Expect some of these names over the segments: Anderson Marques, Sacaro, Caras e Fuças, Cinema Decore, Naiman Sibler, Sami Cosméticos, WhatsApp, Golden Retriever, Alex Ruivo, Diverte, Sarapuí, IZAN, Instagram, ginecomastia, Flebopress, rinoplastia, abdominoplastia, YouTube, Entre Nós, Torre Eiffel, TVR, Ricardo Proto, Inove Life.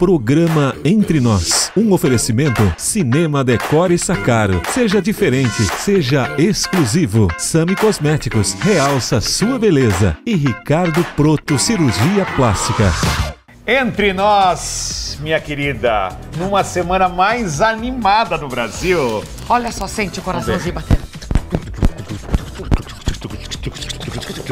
Programa Entre Nós, um oferecimento Cinema Decore e Sacaro. Seja diferente, seja exclusivo. Sami Cosméticos, realça sua beleza. E Ricardo Proto, cirurgia plástica. Entre Nós, minha querida, numa semana mais animada do Brasil. Olha só, sente o coraçãozinho batendo.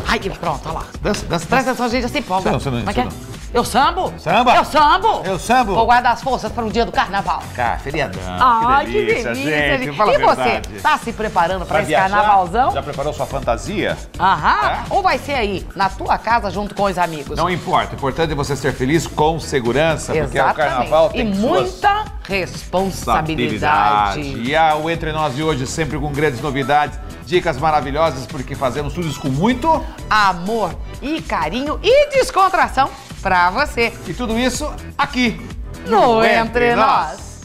Ai, pronto, olha lá. Dança. Traz dança. A gente assim, empolga. Não. Eu sambo? Samba? Eu sambo? Eu sambo? Vou guardar as forças para o dia do carnaval. Cara, feriadão. Ai, que delícia, gente. Fala a verdade. E você, tá se preparando para esse carnavalzão? Já preparou sua fantasia? Aham. É? Ou vai ser aí, na tua casa, junto com os amigos? Não importa. O importante é você ser feliz com segurança, porque o carnaval tem muita responsabilidade. E o Entre Nós de hoje, sempre com grandes novidades, dicas maravilhosas, porque fazemos tudo isso com muito amor e carinho e descontração pra você. E tudo isso aqui no Entre Nós.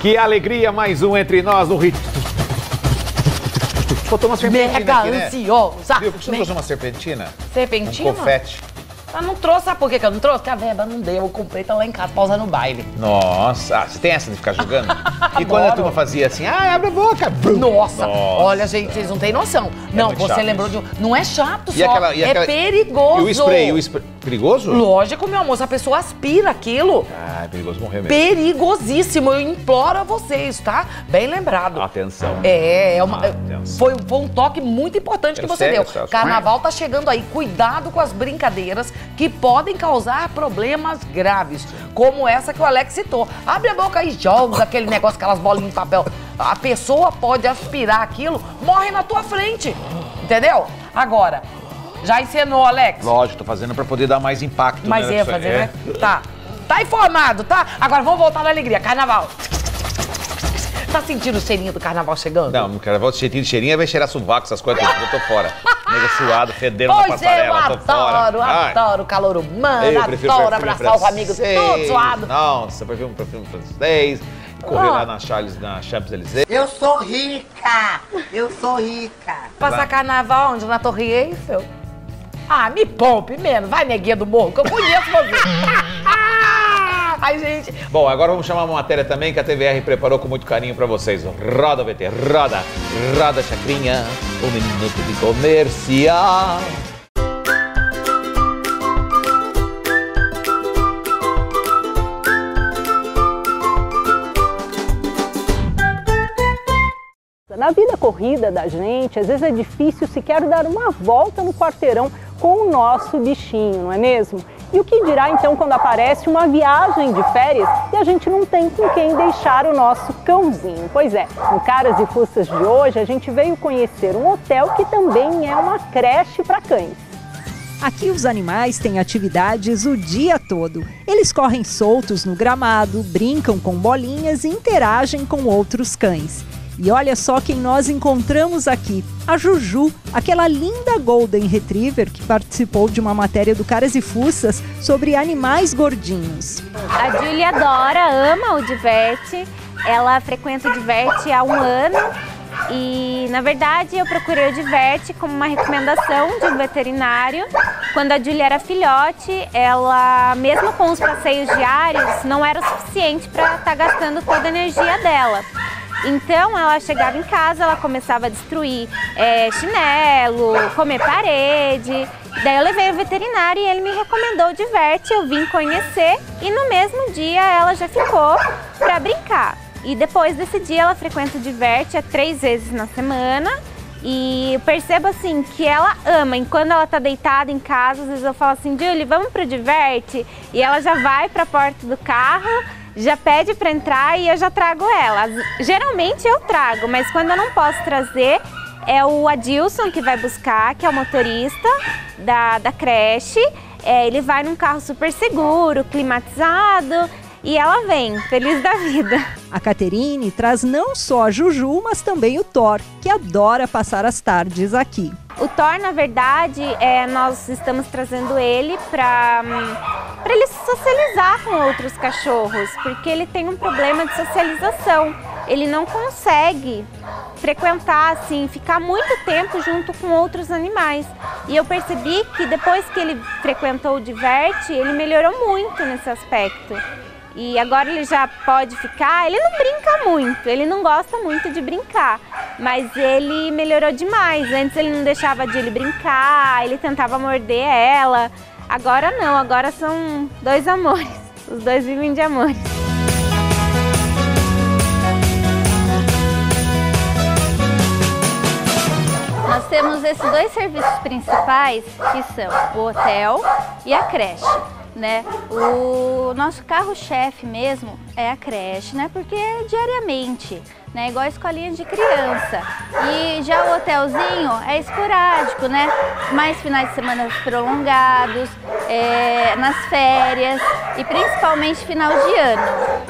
Que alegria, mais um Entre Nós no ritmo. Botou uma serpentina. Mega aqui, né? Ansiosa. Viu, por que você trouxe uma serpentina? Serpentina? Um confete. Eu não trouxe, sabe por que eu não trouxe? Porque a verba não deu, eu comprei, tá lá em casa pra usar no baile. Nossa, você tem essa de ficar jogando? E quando a turma fazia assim, ah, abre a boca. Nossa, olha, gente, vocês não têm noção. Não, você lembrou de um... Não é chato só, é perigoso. E o spray, perigoso? Lógico, meu amor, se a pessoa aspira aquilo... Ah, é perigoso morrer mesmo. Perigosíssimo, eu imploro a vocês, tá? Bem lembrado. Atenção. Foi um toque muito importante que você deu. Carnaval tá chegando aí, cuidado com as brincadeiras que podem causar problemas graves, como essa que o Alex citou. Abre a boca e joga aquele negócio, aquelas bolinhas de papel. A pessoa pode aspirar aquilo, morre na tua frente, entendeu? Agora, já encenou, Alex? Lógico, tô fazendo pra poder dar mais impacto. Mais ênfase, né? Tá. Tá informado, tá? Agora vamos voltar na alegria. Carnaval. Tá sentindo o cheirinho do carnaval chegando? Não, no carnaval cheirinho vai cheirar sovaco, essas coisas, eu tô fora. Nega suado, fedendo na passarela, eu tô fora. Pois eu adoro o calor humano, adoro abraçar os amigos todo suado. Nossa, perfume francês, correr lá na Champs-Élysées. Eu sou rica, eu sou rica. Passar carnaval onde? Na Torre Eiffel? Ah, me poupe menos, vai neguinha do morro, que eu conheço você. Ai, gente. Bom, agora vamos chamar uma matéria também que a TVR preparou com muito carinho pra vocês. Roda, VT, roda, roda, chacrinha, um minuto de comercial. Na vida corrida da gente, às vezes é difícil sequer dar uma volta no quarteirão com o nosso bichinho, não é mesmo? E o que dirá então quando aparece uma viagem de férias e a gente não tem com quem deixar o nosso cãozinho? Pois é, no Caras e Fuças de hoje a gente veio conhecer um hotel que também é uma creche para cães. Aqui os animais têm atividades o dia todo. Eles correm soltos no gramado, brincam com bolinhas e interagem com outros cães. E olha só quem nós encontramos aqui, a Juju, aquela linda Golden Retriever que participou de uma matéria do Caras e Fuças sobre animais gordinhos. A Julia adora, ama o Diverte, ela frequenta o Diverte há 1 ano e, na verdade, eu procurei o Diverte como uma recomendação de um veterinário. Quando a Julia era filhote, ela, mesmo com os passeios diários, não era o suficiente para estar gastando toda a energia dela. Então ela chegava em casa, ela começava a destruir chinelo, comer parede. Daí eu levei o veterinário e ele me recomendou o Diverte, eu vim conhecer e no mesmo dia ela já ficou para brincar. E depois desse dia ela frequenta o Diverte 3 vezes na semana e eu percebo assim que ela ama. E quando ela tá deitada em casa, às vezes eu falo assim, Julie, vamos pro Diverte? E ela já vai para a porta do carro, já pede para entrar e eu já trago ela. Geralmente eu trago, mas quando eu não posso trazer, é o Adilson que vai buscar, que é o motorista da creche. Ele vai num carro super seguro, climatizado, e ela vem, feliz da vida. A Caterine traz não só a Juju, mas também o Thor, que adora passar as tardes aqui. O Thor, na verdade, nós estamos trazendo ele para para ele se socializar com outros cachorros, porque ele tem um problema de socialização. Ele não consegue frequentar, assim, ficar muito tempo junto com outros animais. E eu percebi que depois que ele frequentou o Diverte, ele melhorou muito nesse aspecto. E agora ele já pode ficar, ele não brinca muito, ele não gosta muito de brincar, mas ele melhorou demais. Antes ele não deixava de ele brincar, ele tentava morder ela, agora não, agora são dois amores, os dois vivem de amores. Nós temos esses dois serviços principais, que são o hotel e a creche. Né? O nosso carro-chefe mesmo é a creche, né? Porque é diariamente, né? Igual a escolinha de criança. E já o hotelzinho é esporádico, né? Mais finais de semana prolongados, nas férias e principalmente final de ano.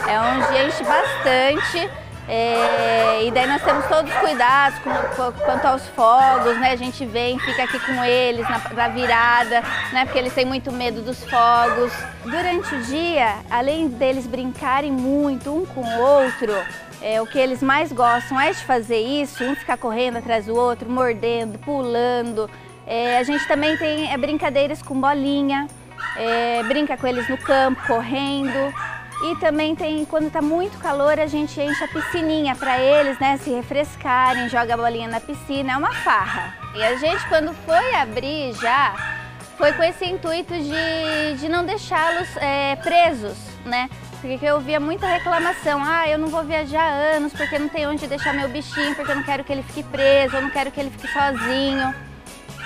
É onde enche bastante e daí nós temos todos os cuidados quanto aos fogos, né? A gente vem, fica aqui com eles na virada, né? Porque eles têm muito medo dos fogos. Durante o dia, além deles brincarem muito um com o outro, o que eles mais gostam é de fazer isso, um ficar correndo atrás do outro, mordendo, pulando. A gente também tem brincadeiras com bolinha, brinca com eles no campo, correndo. E também tem, quando está muito calor, a gente enche a piscininha para eles, né, se refrescarem, joga a bolinha na piscina, é uma farra. E a gente, quando foi abrir já, foi com esse intuito de não deixá-los presos, né, porque eu via muita reclamação, ah, eu não vou viajar há anos porque não tem onde deixar meu bichinho, porque eu não quero que ele fique preso, eu não quero que ele fique sozinho.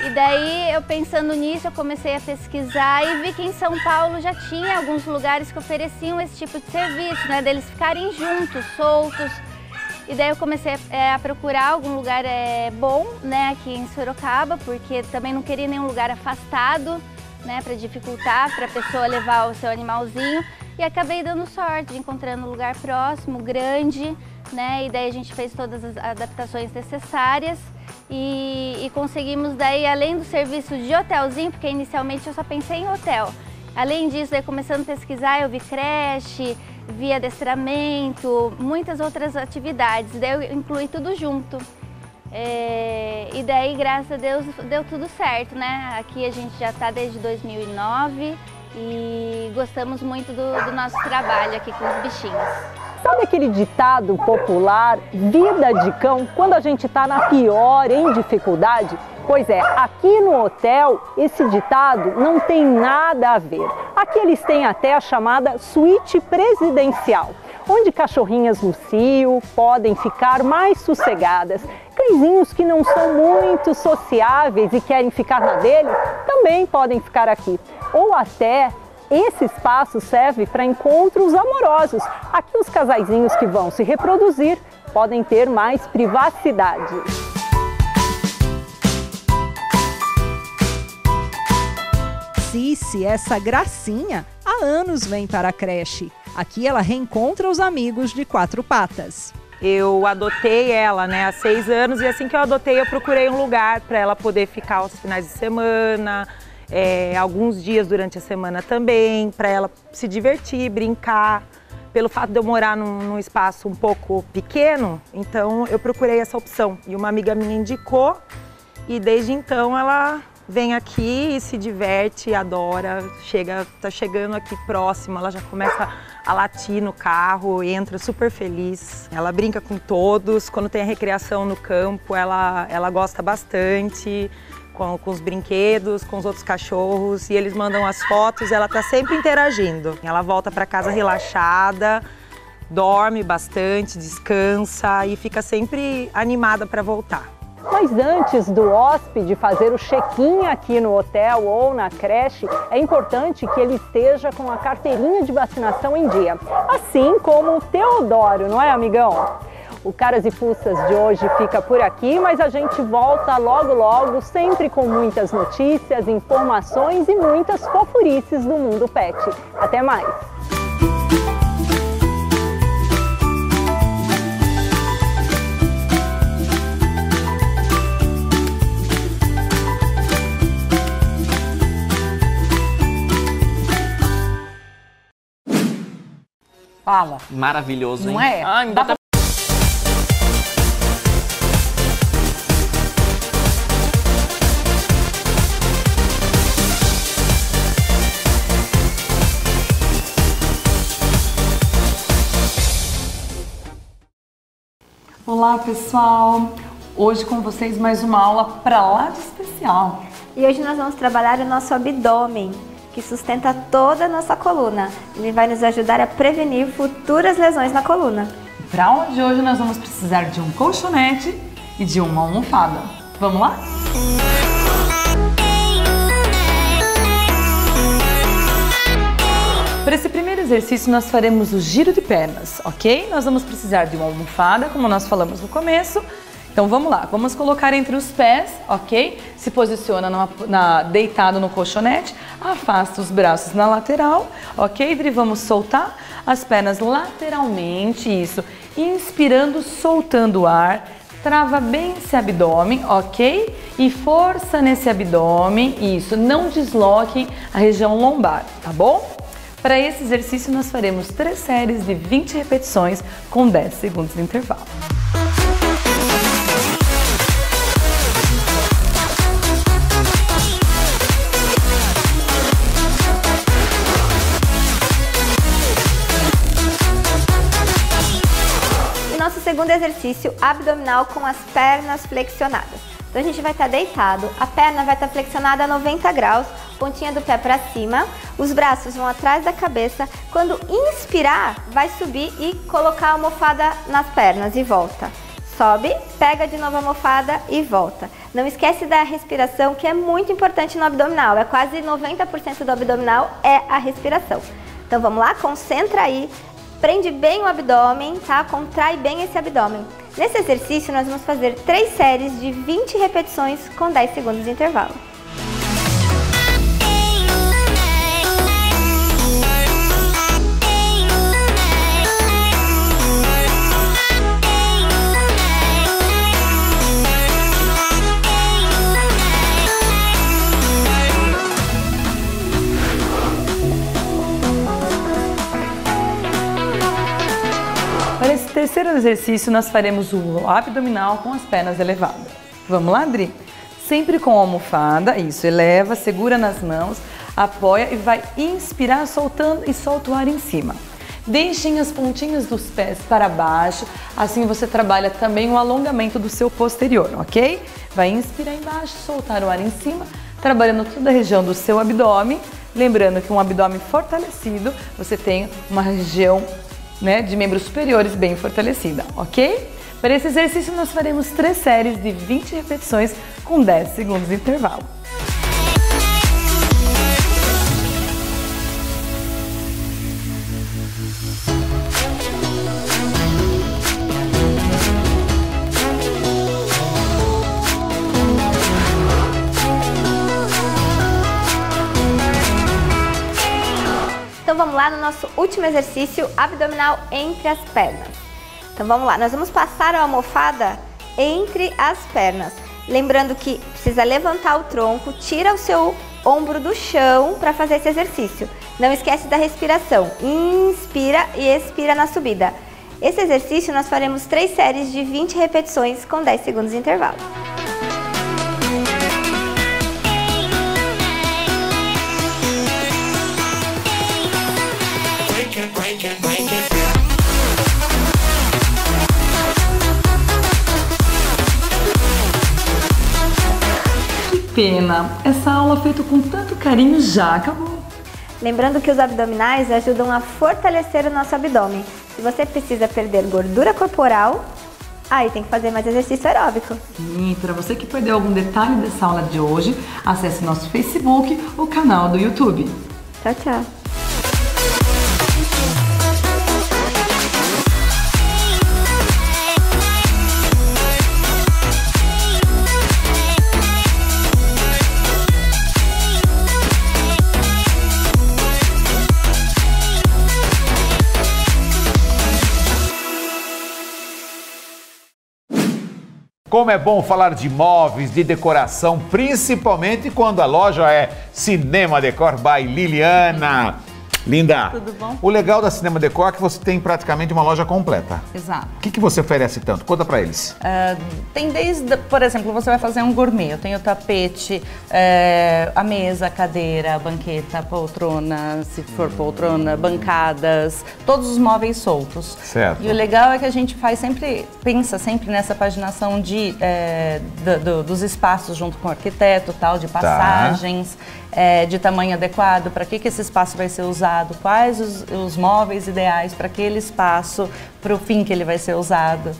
E daí, eu pensando nisso, eu comecei a pesquisar e vi que em São Paulo já tinha alguns lugares que ofereciam esse tipo de serviço, né? Deles ficarem juntos, soltos. E daí eu comecei a procurar algum lugar bom, né? Aqui em Sorocaba, porque também não queria nenhum lugar afastado, né? Para dificultar, para a pessoa levar o seu animalzinho. E acabei dando sorte, encontrando um lugar próximo, grande, né? E daí a gente fez todas as adaptações necessárias. E conseguimos daí, além do serviço de hotelzinho, porque inicialmente eu só pensei em hotel. Além disso, daí começando a pesquisar, eu vi creche, vi adestramento, muitas outras atividades. Daí eu incluí tudo junto. E daí, graças a Deus, deu tudo certo, né? Aqui a gente já está desde 2009 e gostamos muito do nosso trabalho aqui com os bichinhos. Sabe aquele ditado popular, vida de cão, quando a gente está na pior, em dificuldade? Pois é, aqui no hotel, esse ditado não tem nada a ver. Aqui eles têm até a chamada suíte presidencial, onde cachorrinhas no cio podem ficar mais sossegadas. Cãezinhos que não são muito sociáveis e querem ficar na dele, também podem ficar aqui. Ou até... esse espaço serve para encontros amorosos. Aqui os casaizinhos que vão se reproduzir podem ter mais privacidade. Cici, essa gracinha, há anos vem para a creche. Aqui ela reencontra os amigos de quatro patas. Eu adotei ela, né, há 6 anos e assim que eu adotei eu procurei um lugar para ela poder ficar aos finais de semana, alguns dias durante a semana também, para ela se divertir, brincar. Pelo fato de eu morar num espaço um pouco pequeno, então eu procurei essa opção. E uma amiga minha indicou e desde então ela vem aqui e se diverte, adora. Tá chegando aqui próximo, ela já começa a latir no carro, entra super feliz. Ela brinca com todos, quando tem a recreação no campo ela gosta bastante. Com os brinquedos, com os outros cachorros e eles mandam as fotos, ela tá sempre interagindo. Ela volta para casa relaxada, dorme bastante, descansa e fica sempre animada para voltar. Mas antes do hóspede fazer o check-in aqui no hotel ou na creche, é importante que ele esteja com a carteirinha de vacinação em dia. Assim como o Teodoro, não é, amigão? O Caras e Fuças de hoje fica por aqui, mas a gente volta logo logo, sempre com muitas notícias, informações e muitas fofurices do mundo pet. Até mais! Fala. Maravilhoso, hein? Não é? Ai, me dá pra... Olá, pessoal! Hoje com vocês mais uma aula pra lá de especial. E hoje nós vamos trabalhar o nosso abdômen, que sustenta toda a nossa coluna. Ele vai nos ajudar a prevenir futuras lesões na coluna. Para a aula de hoje nós vamos precisar de um colchonete e de uma almofada. Vamos lá? Para esse primeiro exercício nós faremos o giro de pernas, ok? Nós vamos precisar de uma almofada, como nós falamos no começo. Então vamos lá, vamos colocar entre os pés, ok? Se posiciona deitado no colchonete, afasta os braços na lateral, ok? E vamos soltar as pernas lateralmente, isso. Inspirando, soltando o ar, trava bem esse abdômen, ok? E força nesse abdômen, isso. Não desloquem a região lombar, tá bom? Para esse exercício, nós faremos 3 séries de 20 repetições com 10 segundos de intervalo. E nosso segundo exercício, abdominal com as pernas flexionadas. Então a gente vai estar deitado, a perna vai estar flexionada a 90 graus, pontinha do pé para cima, os braços vão atrás da cabeça, quando inspirar vai subir e colocar a almofada nas pernas e volta. Sobe, pega de novo a almofada e volta. Não esquece da respiração, que é muito importante no abdominal, é quase 90% do abdominal é a respiração. Então vamos lá, concentra aí, prende bem o abdômen, tá? Contrai bem esse abdômen. Nesse exercício nós vamos fazer 3 séries de 20 repetições com 10 segundos de intervalo. Terceiro exercício, nós faremos o abdominal com as pernas elevadas. Vamos lá, Adri? Sempre com a almofada, isso, eleva, segura nas mãos, apoia e vai inspirar soltando e solta o ar em cima. Deixem as pontinhas dos pés para baixo, assim você trabalha também o alongamento do seu posterior, ok? Vai inspirar embaixo, soltar o ar em cima, trabalhando toda a região do seu abdômen. Lembrando que um abdômen fortalecido, você tem uma região, né, de membros superiores bem fortalecida, ok? Para esse exercício nós faremos 3 séries de 20 repetições com 10 segundos de intervalo. Então vamos lá no nosso último exercício, abdominal entre as pernas. Então vamos lá, nós vamos passar a almofada entre as pernas. Lembrando que precisa levantar o tronco, tira o seu ombro do chão para fazer esse exercício. Não esquece da respiração, inspira e expira na subida. Esse exercício nós faremos 3 séries de 20 repetições com 10 segundos de intervalo. Que pena! Essa aula feita com tanto carinho já acabou. Lembrando que os abdominais ajudam a fortalecer o nosso abdômen. Se você precisa perder gordura corporal, aí tem que fazer mais exercício aeróbico. E para você que perdeu algum detalhe dessa aula de hoje, acesse nosso Facebook ou canal do YouTube. Tchau, tchau! Como é bom falar de móveis, de decoração, principalmente quando a loja é Cinema Decore by Liliana. Linda! Tudo bom? O legal da Cinema Decore é que você tem praticamente uma loja completa. Exato. O que você oferece tanto? Conta pra eles. Tem desde, por exemplo, você vai fazer um gourmet. Eu tenho tapete, a mesa, a cadeira, a banqueta, a poltrona, se for poltrona, bancadas, todos os móveis soltos. Certo. E o legal é que a gente faz sempre, pensa sempre nessa paginação de, dos espaços junto com o arquiteto, tal, de passagens. Tá. De tamanho adequado, para que esse espaço vai ser usado, quais os móveis ideais para aquele espaço, para o fim que ele vai ser usado.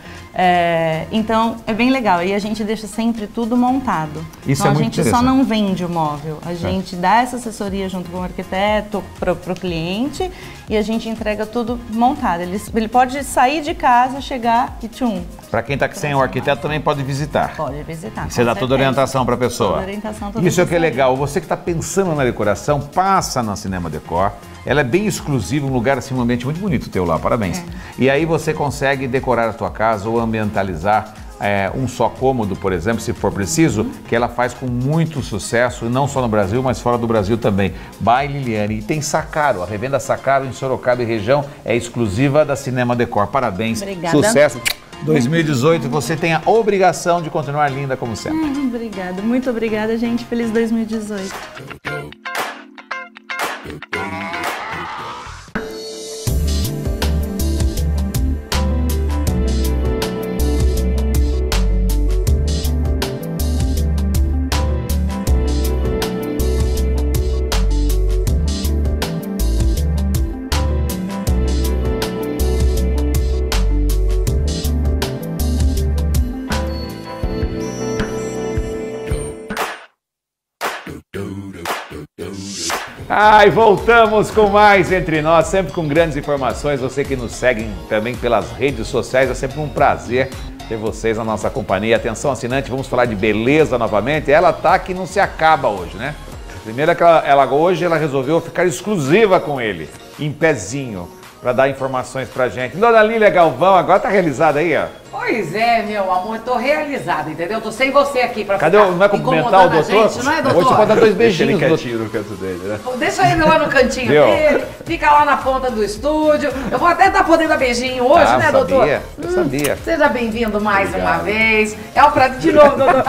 Então, é bem legal. E a gente deixa sempre tudo montado. Isso então, é muito interessante. A gente só não vende o móvel. A gente dá essa assessoria junto com o arquiteto, para o cliente, e a gente entrega tudo montado. Ele pode sair de casa, chegar e tchum. Para quem está aqui sem o arquiteto também pode visitar. Pode visitar. Você dá toda a orientação para a pessoa. Toda orientação, tudo. Isso é que é legal. Você que está pensando na decoração, passa na Cinema Decore. Ela é bem exclusiva, um lugar assim, um ambiente muito bonito teu lá, parabéns. E aí você consegue decorar a sua casa ou ambientalizar um só cômodo, por exemplo, se for preciso, que ela faz com muito sucesso, não só no Brasil, mas fora do Brasil também. By Liliane. E tem Sacaro, a revenda Sacaro em Sorocaba e região é exclusiva da Cinema Decore. Parabéns. Obrigada. Sucesso. 2018, você tem a obrigação de continuar linda como sempre. Obrigada, muito obrigada, gente. Feliz 2018. Ai, voltamos com mais Entre Nós, sempre com grandes informações. Você que nos segue também pelas redes sociais, é sempre um prazer ter vocês na nossa companhia. Atenção, assinante, vamos falar de beleza novamente. Ela tá que não se acaba hoje, né? Primeiro que hoje ela resolveu ficar exclusiva com ele, em pezinho, para dar informações pra gente. Dona Lília Galvão, agora tá realizada aí, ó. Pois é, meu amor, tô realizada, entendeu? Tô sem você aqui pra ficar incomodando. Não é cumprimentar o doutor? Gente, não é, doutor? Hoje você pode dar dois beijinhos. Deixa ele quietinho no canto dele, né? Deixa ele lá no cantinho dele, fica lá na ponta do estúdio. Eu vou até estar podendo dar beijinho hoje, né, doutor? Eu sabia. Seja bem-vindo mais uma vez. É um prazer de novo, doutor.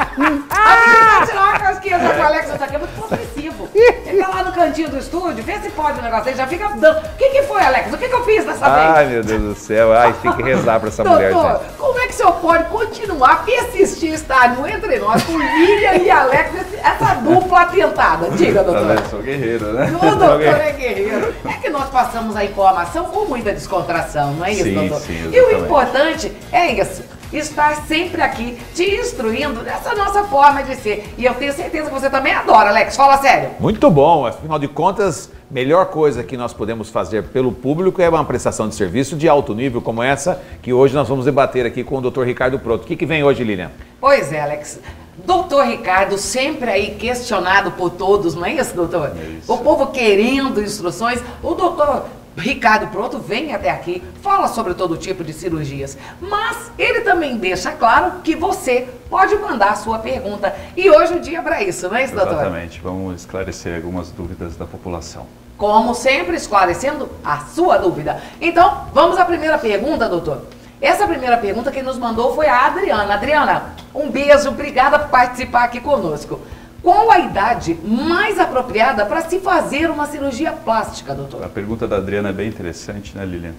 Ah, tirar uma casquinha, já que o Alex tá aqui, é muito possessivo. Ele tá lá no cantinho do estúdio, vê se pode o negócio, ele já fica dando. O que foi, Alex? O que eu fiz dessa vez? Ai, meu Deus do céu, ai, tem que rezar pra essa mulher, gente. Como é que o senhor pode continuar, persistir, estar no Entre Nós com Lília e Alex, essa dupla tentada? Diga, doutor. Eu sou guerreiro, né? O doutor é guerreiro. É que nós passamos a informação com muita descontração, não é isso, doutor? Sim, e o importante é isso, estar sempre aqui te instruindo nessa nossa forma de ser. E eu tenho certeza que você também adora, Alex. Fala sério. Muito bom. Afinal de contas, melhor coisa que nós podemos fazer pelo público é uma prestação de serviço de alto nível como essa, que hoje nós vamos debater aqui com o Dr. Ricardo Proto. O que vem hoje, Lilian? Pois é, Alex. Doutor Ricardo, sempre aí questionado por todos, não é isso, doutor? Isso. O povo querendo instruções. O doutor Ricardo Proto vem até aqui, fala sobre todo tipo de cirurgias, mas ele também deixa claro que você pode mandar a sua pergunta. E hoje o dia é para isso, não é isso, doutor? Exatamente. Vamos esclarecer algumas dúvidas da população. Como sempre, esclarecendo a sua dúvida. Então, vamos à primeira pergunta, doutor. Essa primeira pergunta que nos mandou foi a Adriana. Adriana, um beijo, obrigada por participar aqui conosco. Qual a idade mais apropriada para se fazer uma cirurgia plástica, doutor? A pergunta da Adriana é bem interessante, né, Lilian?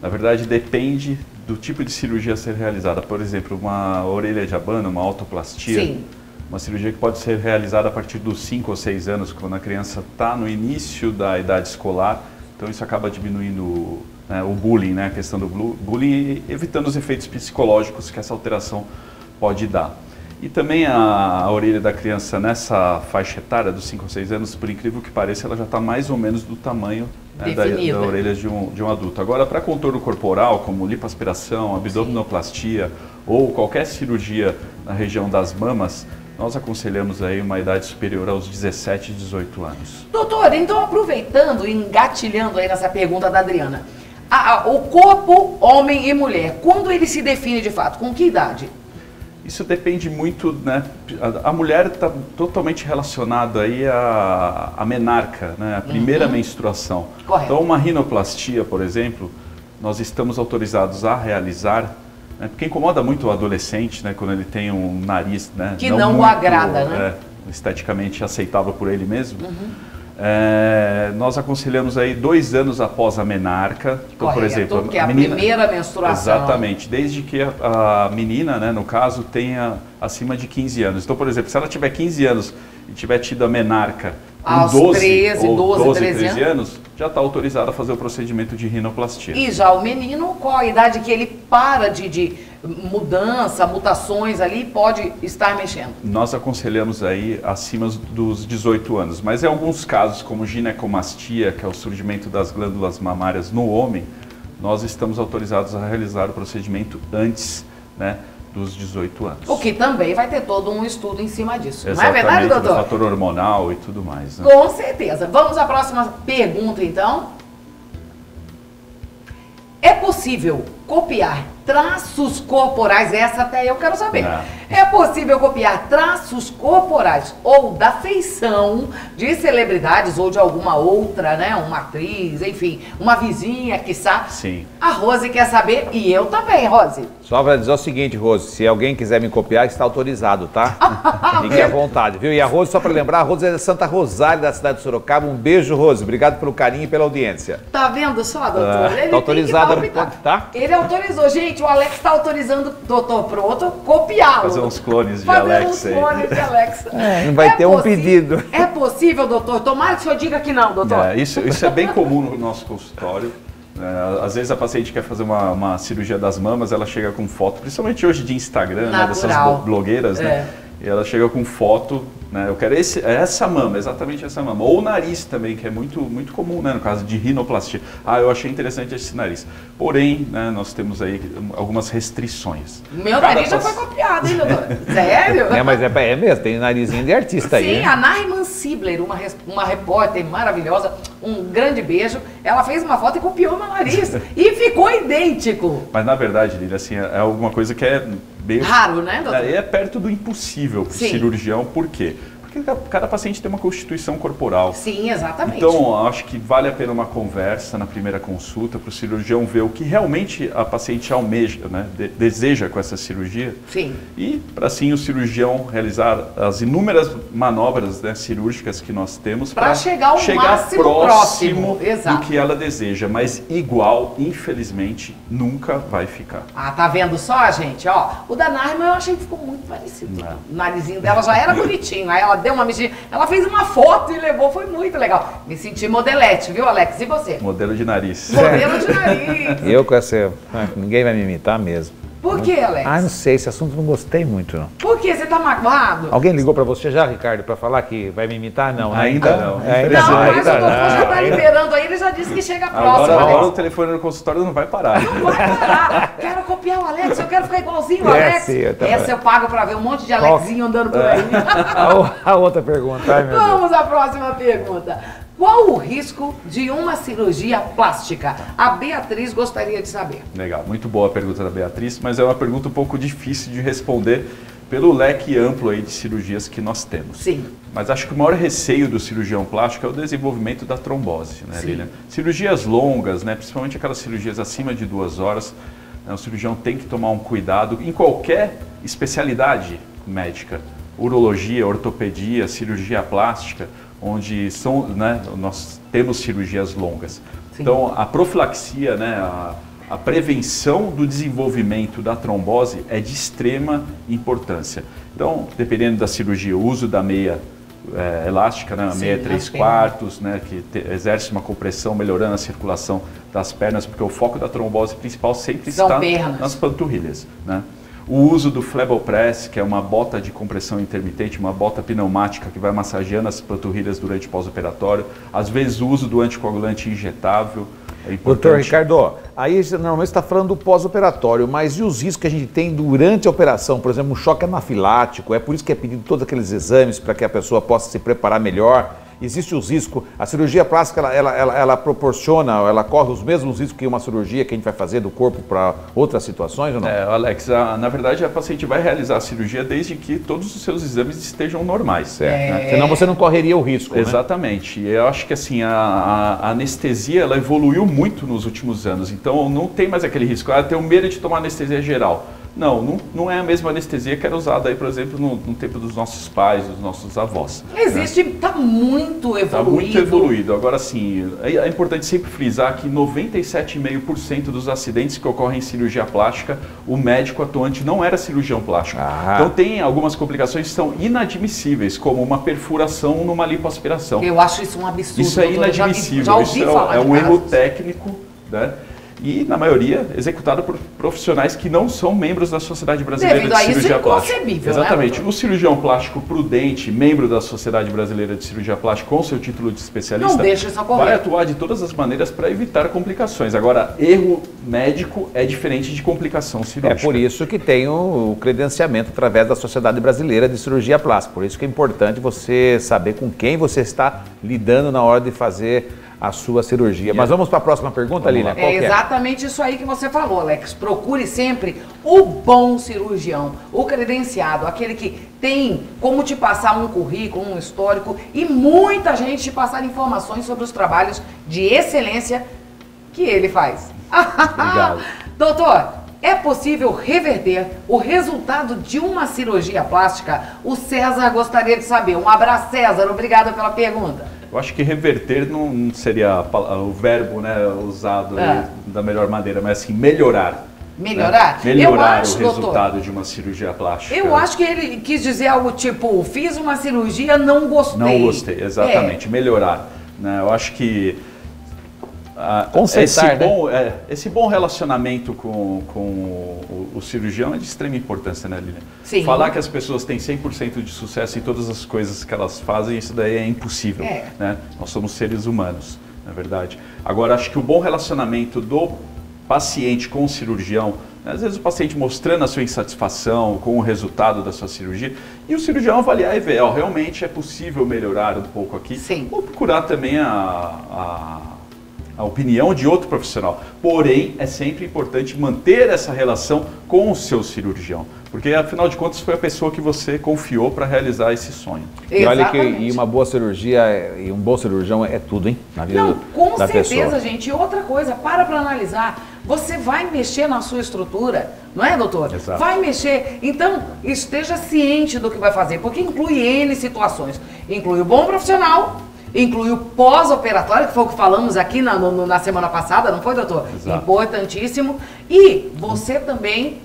Na verdade, depende do tipo de cirurgia a ser realizada. Por exemplo, uma orelha de abano, uma autoplastia. Sim. Uma cirurgia que pode ser realizada a partir dos 5 ou 6 anos, quando a criança está no início da idade escolar. Então isso acaba diminuindo, né, o bullying, né, a questão do bullying, e evitando os efeitos psicológicos que essa alteração pode dar. E também a orelha da criança nessa faixa etária dos 5 ou 6 anos, por incrível que pareça, ela já está mais ou menos do tamanho, né, da orelha de um adulto. Agora, para contorno corporal, como lipoaspiração, abdominoplastia, sim, ou qualquer cirurgia na região das mamas, nós aconselhamos aí uma idade superior aos 17, 18 anos. Doutor, então aproveitando e engatilhando aí nessa pergunta da Adriana, o corpo homem e mulher, quando ele se define de fato, com que idade? Isso depende muito, né? A mulher está totalmente relacionada aí à menarca, né? A primeira menstruação. Correto. Então, uma rinoplastia, por exemplo, nós estamos autorizados a realizar, né? Porque incomoda muito o adolescente, né? Quando ele tem um nariz, né? Que não muito, o agrada, né? É, esteticamente aceitável por ele mesmo. Uhum. É, nós aconselhamos aí 2 anos após a menarca. Então, correto, por exemplo, que é a menina, primeira menstruação. Exatamente, desde que a menina, né, no caso, tenha acima de 15 anos. Então, por exemplo, se ela tiver 15 anos e tiver tido a menarca com aos 12, 13 anos, já está autorizada a fazer o procedimento de rinoplastia. E já o menino, qual a idade que ele para de mudança, mutações ali, pode estar mexendo? Nós aconselhamos aí acima dos 18 anos, mas em alguns casos, como ginecomastia, que é o surgimento das glândulas mamárias no homem, nós estamos autorizados a realizar o procedimento antes, né, dos 18 anos. O que também vai ter todo um estudo em cima disso. Exatamente, não é verdade, doutor? Do fator hormonal e tudo mais, né? Com certeza. Vamos à próxima pergunta, então. É possível copiar traços corporais, essa até eu quero saber. É possível copiar traços corporais ou da feição de celebridades ou de alguma outra, né? Uma atriz, enfim, uma vizinha, quiçá. Sim. A Rose quer saber e eu também, Rose. Só pra dizer o seguinte, Rose, se alguém quiser me copiar, está autorizado, tá? Fique à vontade, viu? E a Rose, só pra lembrar, a Rose é da Santa Rosália, da cidade de Sorocaba. Um beijo, Rose. Obrigado pelo carinho e pela audiência. Tá vendo só, doutor? Ele tá autorizado, tá? Ele autorizou. Gente, o Alex está autorizando o doutor Proto copiá-lo. Fazer uns clones de Alex aí. Não vai ter um pedido. É possível, doutor? Tomara que o senhor diga que não, doutor. É, isso é bem comum no nosso consultório. É, às vezes a paciente quer fazer uma cirurgia das mamas, ela chega com foto, principalmente hoje de Instagram, né, dessas blogueiras, né? E ela chega com foto, né? Eu quero essa mama, exatamente essa mama. Ou o nariz também, que é muito, muito comum, né? No caso de rinoplastia. Ah, eu achei interessante esse nariz. Porém, né, nós temos aí algumas restrições. Meu nariz já foi copiado, hein, doutor? Sério? É, mas é mesmo, tem narizinho de artista aí. Sim, né? A Naiman Sibler, uma repórter maravilhosa, um grande beijo. Ela fez uma foto e copiou meu nariz. E ficou idêntico. Mas na verdade, Lili, assim, é alguma coisa que é... raro, né, doutor? É perto do impossível para o cirurgião. Por quê? Porque cada paciente tem uma constituição corporal. Sim, exatamente. Então, acho que vale a pena uma conversa na primeira consulta para o cirurgião ver o que realmente a paciente almeja, né, deseja com essa cirurgia. Sim. E para assim o cirurgião realizar as inúmeras manobras, né, cirúrgicas que nós temos para chegar ao máximo próximo do que ela deseja. Mas igual, infelizmente, nunca vai ficar. Ah, tá vendo só, gente? Ó, o da Narma eu achei que ficou muito parecido. O narizinho dela já era bonitinho, aí ela deu uma mexida, ela fez uma foto e levou, foi muito legal. Me senti modelete, viu, Alex? E você? Modelo de nariz. Modelo de nariz. Eu com essa... Ninguém vai me imitar mesmo. Por que, Alex? Ah, não sei, esse assunto não gostei muito, não. Por que? Você tá magoado? Alguém ligou pra você já, Ricardo, pra falar que vai me imitar? Não, né? Ainda não. É, não, mas o doutor já tá liberando aí, ele já disse que chega próximo. Agora o telefone no consultório não vai parar. Não vai parar. Quero copiar o Alex, eu quero ficar igualzinho o Alex. Essa eu pago pra ver um monte de Alexinho andando por aí. A outra pergunta, ai, meu Deus. Vamos à próxima pergunta. Qual o risco de uma cirurgia plástica? A Beatriz gostaria de saber. Legal, muito boa a pergunta da Beatriz, mas é uma pergunta um pouco difícil de responder pelo leque amplo aí de cirurgias que nós temos. Sim. Mas acho que o maior receio do cirurgião plástico é o desenvolvimento da trombose, né, Lilian? Cirurgias longas, né, principalmente aquelas cirurgias acima de 2 horas, né, o cirurgião tem que tomar um cuidado em qualquer especialidade médica, urologia, ortopedia, cirurgia plástica, onde são, né, nós temos cirurgias longas. Sim. Então, a profilaxia, né, a prevenção do desenvolvimento da trombose é de extrema importância. Então, dependendo da cirurgia, o uso da meia elástica, né, a meia 3/4, né, que exerce uma compressão melhorando a circulação das pernas, porque o foco da trombose principal sempre está nas panturrilhas, né? O uso do flebopress, que é uma bota de compressão intermitente, uma bota pneumática que vai massageando as panturrilhas durante o pós-operatório. Às vezes o uso do anticoagulante injetável é importante. Doutor Ricardo, aí normalmente está falando do pós-operatório, mas e os riscos que a gente tem durante a operação? Por exemplo, um choque anafilático, é por isso que é pedido todos aqueles exames para que a pessoa possa se preparar melhor. existe os riscos. A cirurgia plástica, ela proporciona, ela corre os mesmos riscos que uma cirurgia que a gente vai fazer do corpo para outras situações ou não? É, Alex, na verdade a paciente vai realizar a cirurgia desde que todos os seus exames estejam normais. Certo, né? Senão você não correria o risco. Exatamente. Né? Eu acho que assim, a anestesia ela evoluiu muito nos últimos anos, então não tem mais aquele risco. Ah, eu tenho medo de tomar anestesia geral. Não, não é a mesma anestesia que era usada aí, por exemplo, no tempo dos nossos pais, dos nossos avós. Existe, está muito evoluído. Está muito evoluído. Agora sim, é importante sempre frisar que 97,5% dos acidentes que ocorrem em cirurgia plástica, o médico atuante não era cirurgião plástico. Ah. Então tem algumas complicações que são inadmissíveis, como uma perfuração numa lipoaspiração. Eu acho isso um absurdo. Isso é inadmissível, isso é um erro técnico, né? E, na maioria, executada por profissionais que não são membros da Sociedade Brasileira de Cirurgia Plástica. Exatamente. Né, o cirurgião plástico prudente, membro da Sociedade Brasileira de Cirurgia Plástica, com seu título de especialista, não deixa isso ocorrer. Vai atuar de todas as maneiras para evitar complicações. Agora, erro médico é diferente de complicação cirúrgica. É por isso que tem o credenciamento através da Sociedade Brasileira de Cirurgia Plástica. Por isso que é importante você saber com quem você está lidando na hora de fazer a sua cirurgia. Mas vamos para a próxima pergunta, Lina. É exatamente isso aí que você falou, Alex. Procure sempre o bom cirurgião, o credenciado, aquele que tem como te passar um currículo, um histórico e muita gente te passar informações sobre os trabalhos de excelência que ele faz. Obrigado. Doutor, é possível reverter o resultado de uma cirurgia plástica? O César gostaria de saber. Um abraço, César. Obrigada pela pergunta. Eu acho que reverter não seria o verbo, né, usado da melhor maneira, mas assim, melhorar. Melhorar? Né? Melhorar eu acho, o resultado, doutor, de uma cirurgia plástica. Eu acho que ele quis dizer algo tipo, fiz uma cirurgia, não gostei. Não gostei, exatamente. É. Melhorar. Né? Eu acho que conceitar, esse bom relacionamento com o cirurgião é de extrema importância, né, Lilian? Sim. Falar que as pessoas têm 100% de sucesso em todas as coisas que elas fazem, isso daí é impossível, né? Nós somos seres humanos, na verdade. Agora, acho que o bom relacionamento do paciente com o cirurgião, às vezes o paciente mostrando a sua insatisfação com o resultado da sua cirurgia e o cirurgião avaliar e ver, ó, realmente é possível melhorar um pouco aqui. Sim. Ou procurar também a opinião de outro profissional. Porém, é sempre importante manter essa relação com o seu cirurgião, porque afinal de contas foi a pessoa que você confiou para realizar esse sonho. Exatamente. E olha que uma boa cirurgia e um bom cirurgião é tudo, hein? Na vida da certeza, pessoa. Gente. E outra coisa, para analisar. Você vai mexer na sua estrutura, não é, doutor? Exato. Vai mexer. Então, esteja ciente do que vai fazer, porque inclui N situações. Inclui o bom profissional, inclui o pós-operatório, que foi o que falamos aqui na semana passada, não foi, doutor? Exato. Importantíssimo. E você também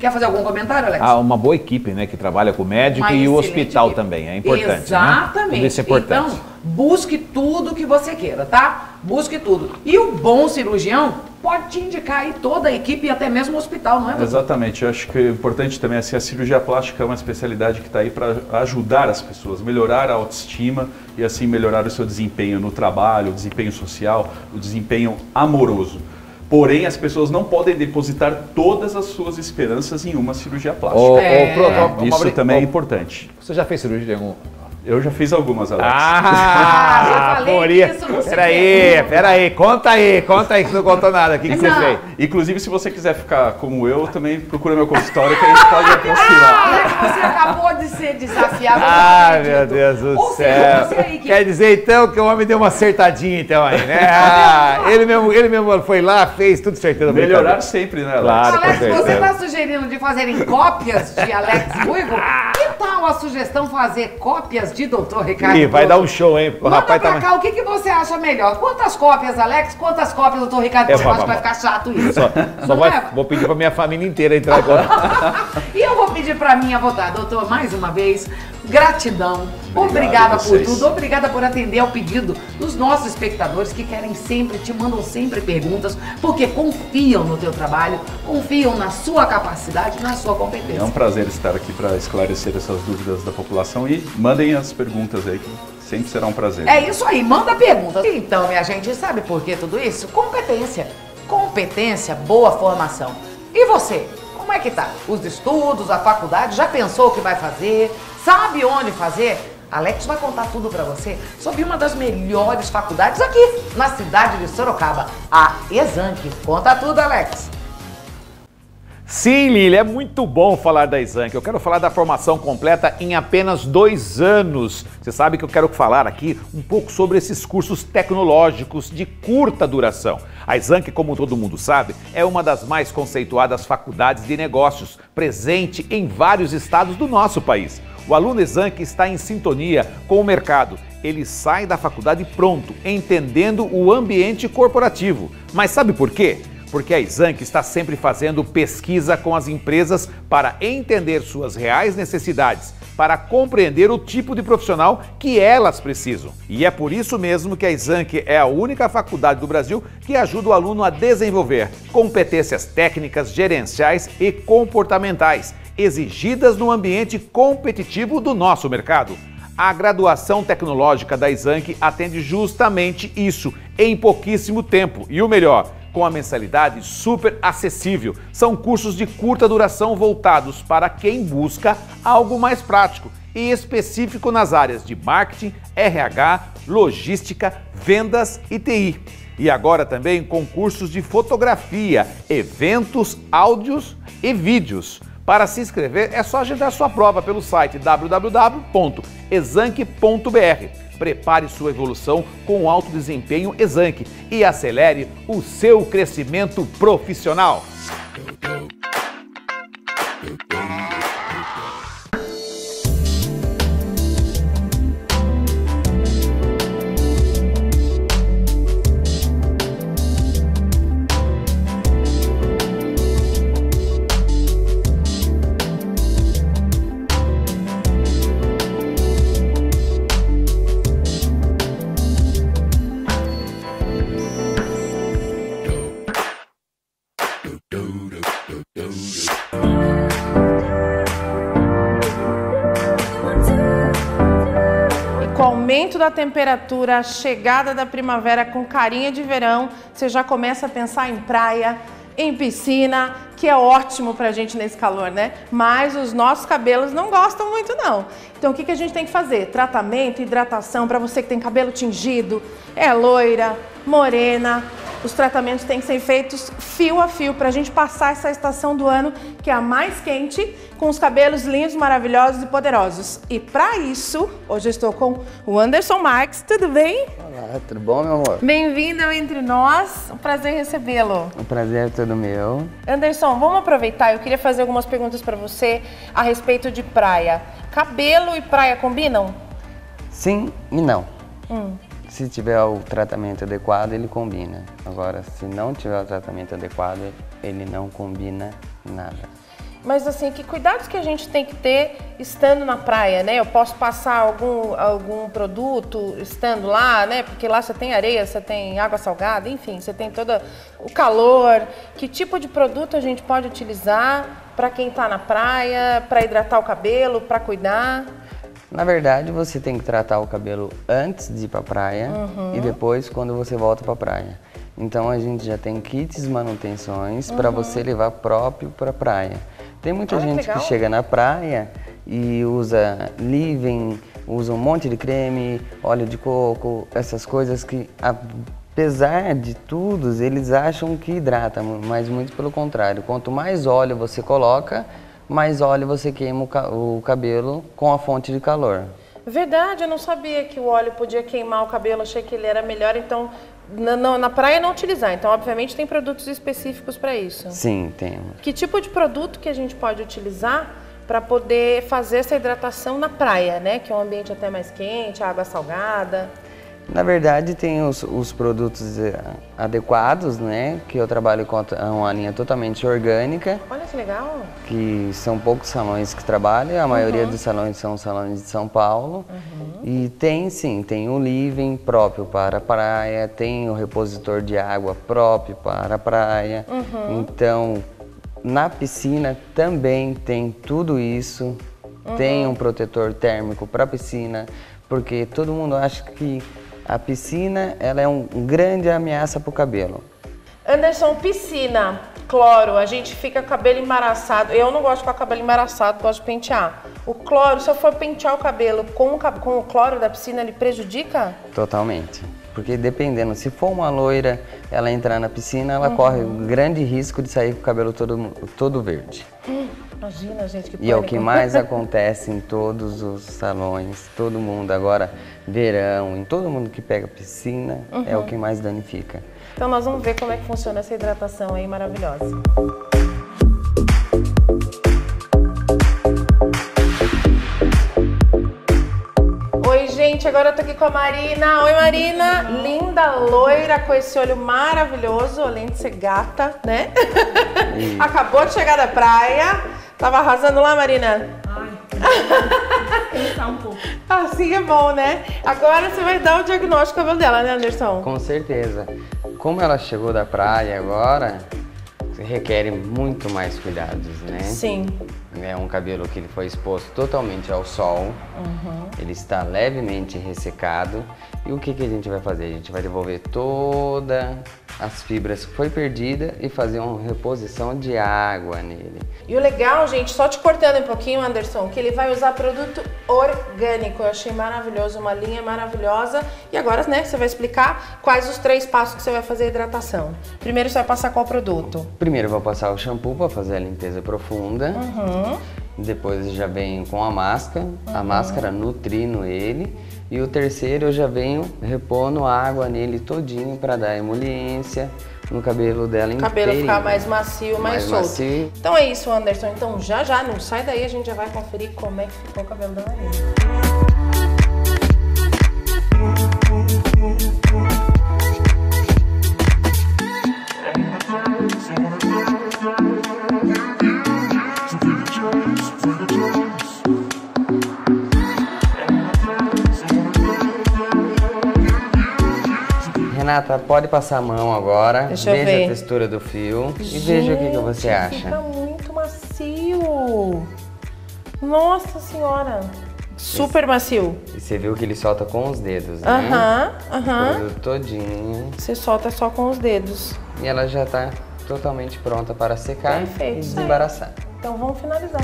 quer fazer algum comentário, Alex? Ah, uma boa equipe, né, que trabalha com o médico e o hospital equipe. Também, é importante. Exatamente. Né? Isso é importante. Então, busque tudo que você queira, tá? Busque tudo. E o bom cirurgião pode te indicar aí toda a equipe e até mesmo o hospital, não é? Exatamente. Eu acho que é importante também, assim, a cirurgia plástica é uma especialidade que está aí para ajudar as pessoas, melhorar a autoestima e assim melhorar o seu desempenho no trabalho, o desempenho social, o desempenho amoroso. Porém, as pessoas não podem depositar todas as suas esperanças em uma cirurgia plástica. Isso também é importante. Você já fez cirurgia de algum... Eu já fiz algumas, Alex. Ah, já falei isso. Peraí, conta aí, que não contou nada. O que você fez? Inclusive, se você quiser ficar como eu, também procura meu consultório que a gente pode aproximar. Você acabou de ser desafiado. Ah, meu Deus do céu. Quer dizer, então, que o homem deu uma acertadinha, então, aí, né? Ah, ele mesmo foi lá, fez tudo certinho. Melhorar sempre, né, Alex? Claro, Alex, você está sugerindo de fazerem cópias de Alex Ruivo? Que tal a sugestão fazer cópias de doutor Ricardo? Ih, vai dar um show, hein? O rapaz pra cá, o que você acha melhor? Quantas cópias, Alex? Quantas cópias, doutor Ricardo? Eu acho que vai ficar chato isso. Vou pedir pra minha família inteira entrar agora. E eu vou pedir pra minha votar, doutor, mais uma vez, gratidão. Obrigada por tudo, obrigada por atender ao pedido dos nossos espectadores que querem sempre, te mandam sempre perguntas, porque confiam no teu trabalho, confiam na sua capacidade, na sua competência. É um prazer estar aqui para esclarecer essas dúvidas da população e mandem as perguntas aí, que sempre será um prazer. É isso aí, manda perguntas. Então, minha gente, sabe por que tudo isso? Competência. Competência, boa formação. E você? Como é que tá? Os estudos, a faculdade, já pensou o que vai fazer? Sabe onde fazer? Alex vai contar tudo pra você sobre uma das melhores faculdades aqui na cidade de Sorocaba, a IZAN. Conta tudo, Alex! Sim, Lília, é muito bom falar da IZAN. Eu quero falar da formação completa em apenas 2 anos. Você sabe que eu quero falar aqui um pouco sobre esses cursos tecnológicos de curta duração. A IZAN, como todo mundo sabe, é uma das mais conceituadas faculdades de negócios, presente em vários estados do nosso país. O aluno IZAN está em sintonia com o mercado. Ele sai da faculdade pronto, entendendo o ambiente corporativo. Mas sabe por quê? Porque a IZAN está sempre fazendo pesquisa com as empresas para entender suas reais necessidades, para compreender o tipo de profissional que elas precisam. E é por isso mesmo que a IZAN é a única faculdade do Brasil que ajuda o aluno a desenvolver competências técnicas, gerenciais e comportamentais, exigidas no ambiente competitivo do nosso mercado. A graduação tecnológica da IZAN atende justamente isso, em pouquíssimo tempo. E o melhor, com a mensalidade super acessível. São cursos de curta duração voltados para quem busca algo mais prático e específico nas áreas de marketing, RH, logística, vendas e TI. E agora também com cursos de fotografia, eventos, áudios e vídeos. Para se inscrever é só agendar sua prova pelo site www.ezanc.br. Prepare sua evolução com o alto desempenho EZAN e acelere o seu crescimento profissional. Aumento da temperatura, chegada da primavera com carinha de verão, você já começa a pensar em praia, em piscina, que é ótimo pra gente nesse calor, né? Mas os nossos cabelos não gostam muito não. Então o que a gente tem que fazer? Tratamento, hidratação, pra você que tem cabelo tingido, é loira, morena. Os tratamentos têm que ser feitos fio a fio pra gente passar essa estação do ano que é a mais quente, com os cabelos lindos, maravilhosos e poderosos. E pra isso, hoje eu estou com o Anderson Marques. Tudo bem? Olá, tudo bom, meu amor? Bem-vindo ao Entre Nós. Um prazer recebê-lo. Um prazer é todo meu. Anderson, vamos aproveitar. Eu queria fazer algumas perguntas pra você a respeito de praia. Cabelo e praia combinam? Sim e não. Se tiver o tratamento adequado, ele combina. Agora, se não tiver o tratamento adequado, ele não combina nada. Mas assim, que cuidados que a gente tem que ter estando na praia, né? Eu posso passar algum produto estando lá, né? Porque lá você tem areia, você tem água salgada, enfim, você tem todo o calor. Que tipo de produto a gente pode utilizar para quem está na praia, para hidratar o cabelo, para cuidar? Na verdade, você tem que tratar o cabelo antes de ir pra praia e depois quando você volta pra praia. Então a gente já tem kits manutenções pra você levar próprio pra praia. Tem muita gente que chega na praia e usa leave-in, usa um monte de creme, óleo de coco, essas coisas que apesar de tudo, eles acham que hidrata, mas muito pelo contrário. Quanto mais óleo você coloca, mas olha, você queima o cabelo com a fonte de calor. Verdade, eu não sabia que o óleo podia queimar o cabelo, achei que ele era melhor, então na praia não utilizar. Então, obviamente, tem produtos específicos para isso. Sim, tem. Que tipo de produto que a gente pode utilizar para poder fazer essa hidratação na praia, né? Que é um ambiente até mais quente, água salgada. Na verdade, tem os produtos adequados, né? Que eu trabalho com uma linha totalmente orgânica. Olha que legal! Que são poucos salões que trabalham, a maioria dos salões são salões de São Paulo. E tem sim, tem o leave-in próprio para a praia, tem o repositor de água próprio para a praia. Então, na piscina também tem tudo isso. Tem um protetor térmico para a piscina, porque todo mundo acha que a piscina, ela é uma grande ameaça para o cabelo. Anderson, piscina. cloro, a gente fica com o cabelo embaraçado. Eu não gosto de ficar com o cabelo embaraçado, gosto de pentear. O cloro, se eu for pentear o cabelo com o cloro da piscina, ele prejudica? Totalmente. Porque dependendo, se for uma loira, ela entrar na piscina, ela corre um grande risco de sair com o cabelo todo verde. Imagina, gente, que pânico. E é o que mais acontece em todos os salões, todo mundo agora, verão, em todo mundo que pega piscina, é o que mais danifica. Então nós vamos ver como é que funciona essa hidratação aí maravilhosa. Gente, agora eu tô aqui com a Marina. Oi, Marina! Linda, loira, com esse olho maravilhoso, além de ser gata, né? Acabou de chegar da praia. Tava arrasando lá, Marina? Ai, pensar um pouco. Assim é bom, né? Agora você vai dar o diagnóstico ao cabelo dela, né, Anderson? Com certeza. Como ela chegou da praia agora, requer muito mais cuidados, né? Sim. É um cabelo que ele foi exposto totalmente ao sol, ele está levemente ressecado. E o que que a gente vai fazer? A gente vai devolver todas as fibras que foi perdida e fazer uma reposição de água nele. E o legal, gente, só te cortando um pouquinho, Anderson, que ele vai usar produto orgânico. Eu achei maravilhoso, uma linha maravilhosa. E agora, né, você vai explicar quais os 3 passos que você vai fazer a hidratação. Primeiro você vai passar qual produto? Primeiro eu vou passar o shampoo para fazer a limpeza profunda. Depois eu já venho com a máscara, nutrindo ele. E o terceiro eu já venho repondo água nele todinho para dar emoliência no cabelo dela inteiro. O cabelo ficar mais macio, mais solto. Macio. Então é isso, Anderson. Então já, não sai daí, a gente já vai conferir como é que ficou o cabelo da Marina. Renata, pode passar a mão agora, veja a textura do fio e veja o que você acha. Fica muito macio! Nossa senhora! Super macio! E você viu que ele solta com os dedos, né? Todo todinho. Você solta só com os dedos. E ela já tá totalmente pronta para secar e desembaraçar. Então vamos finalizar.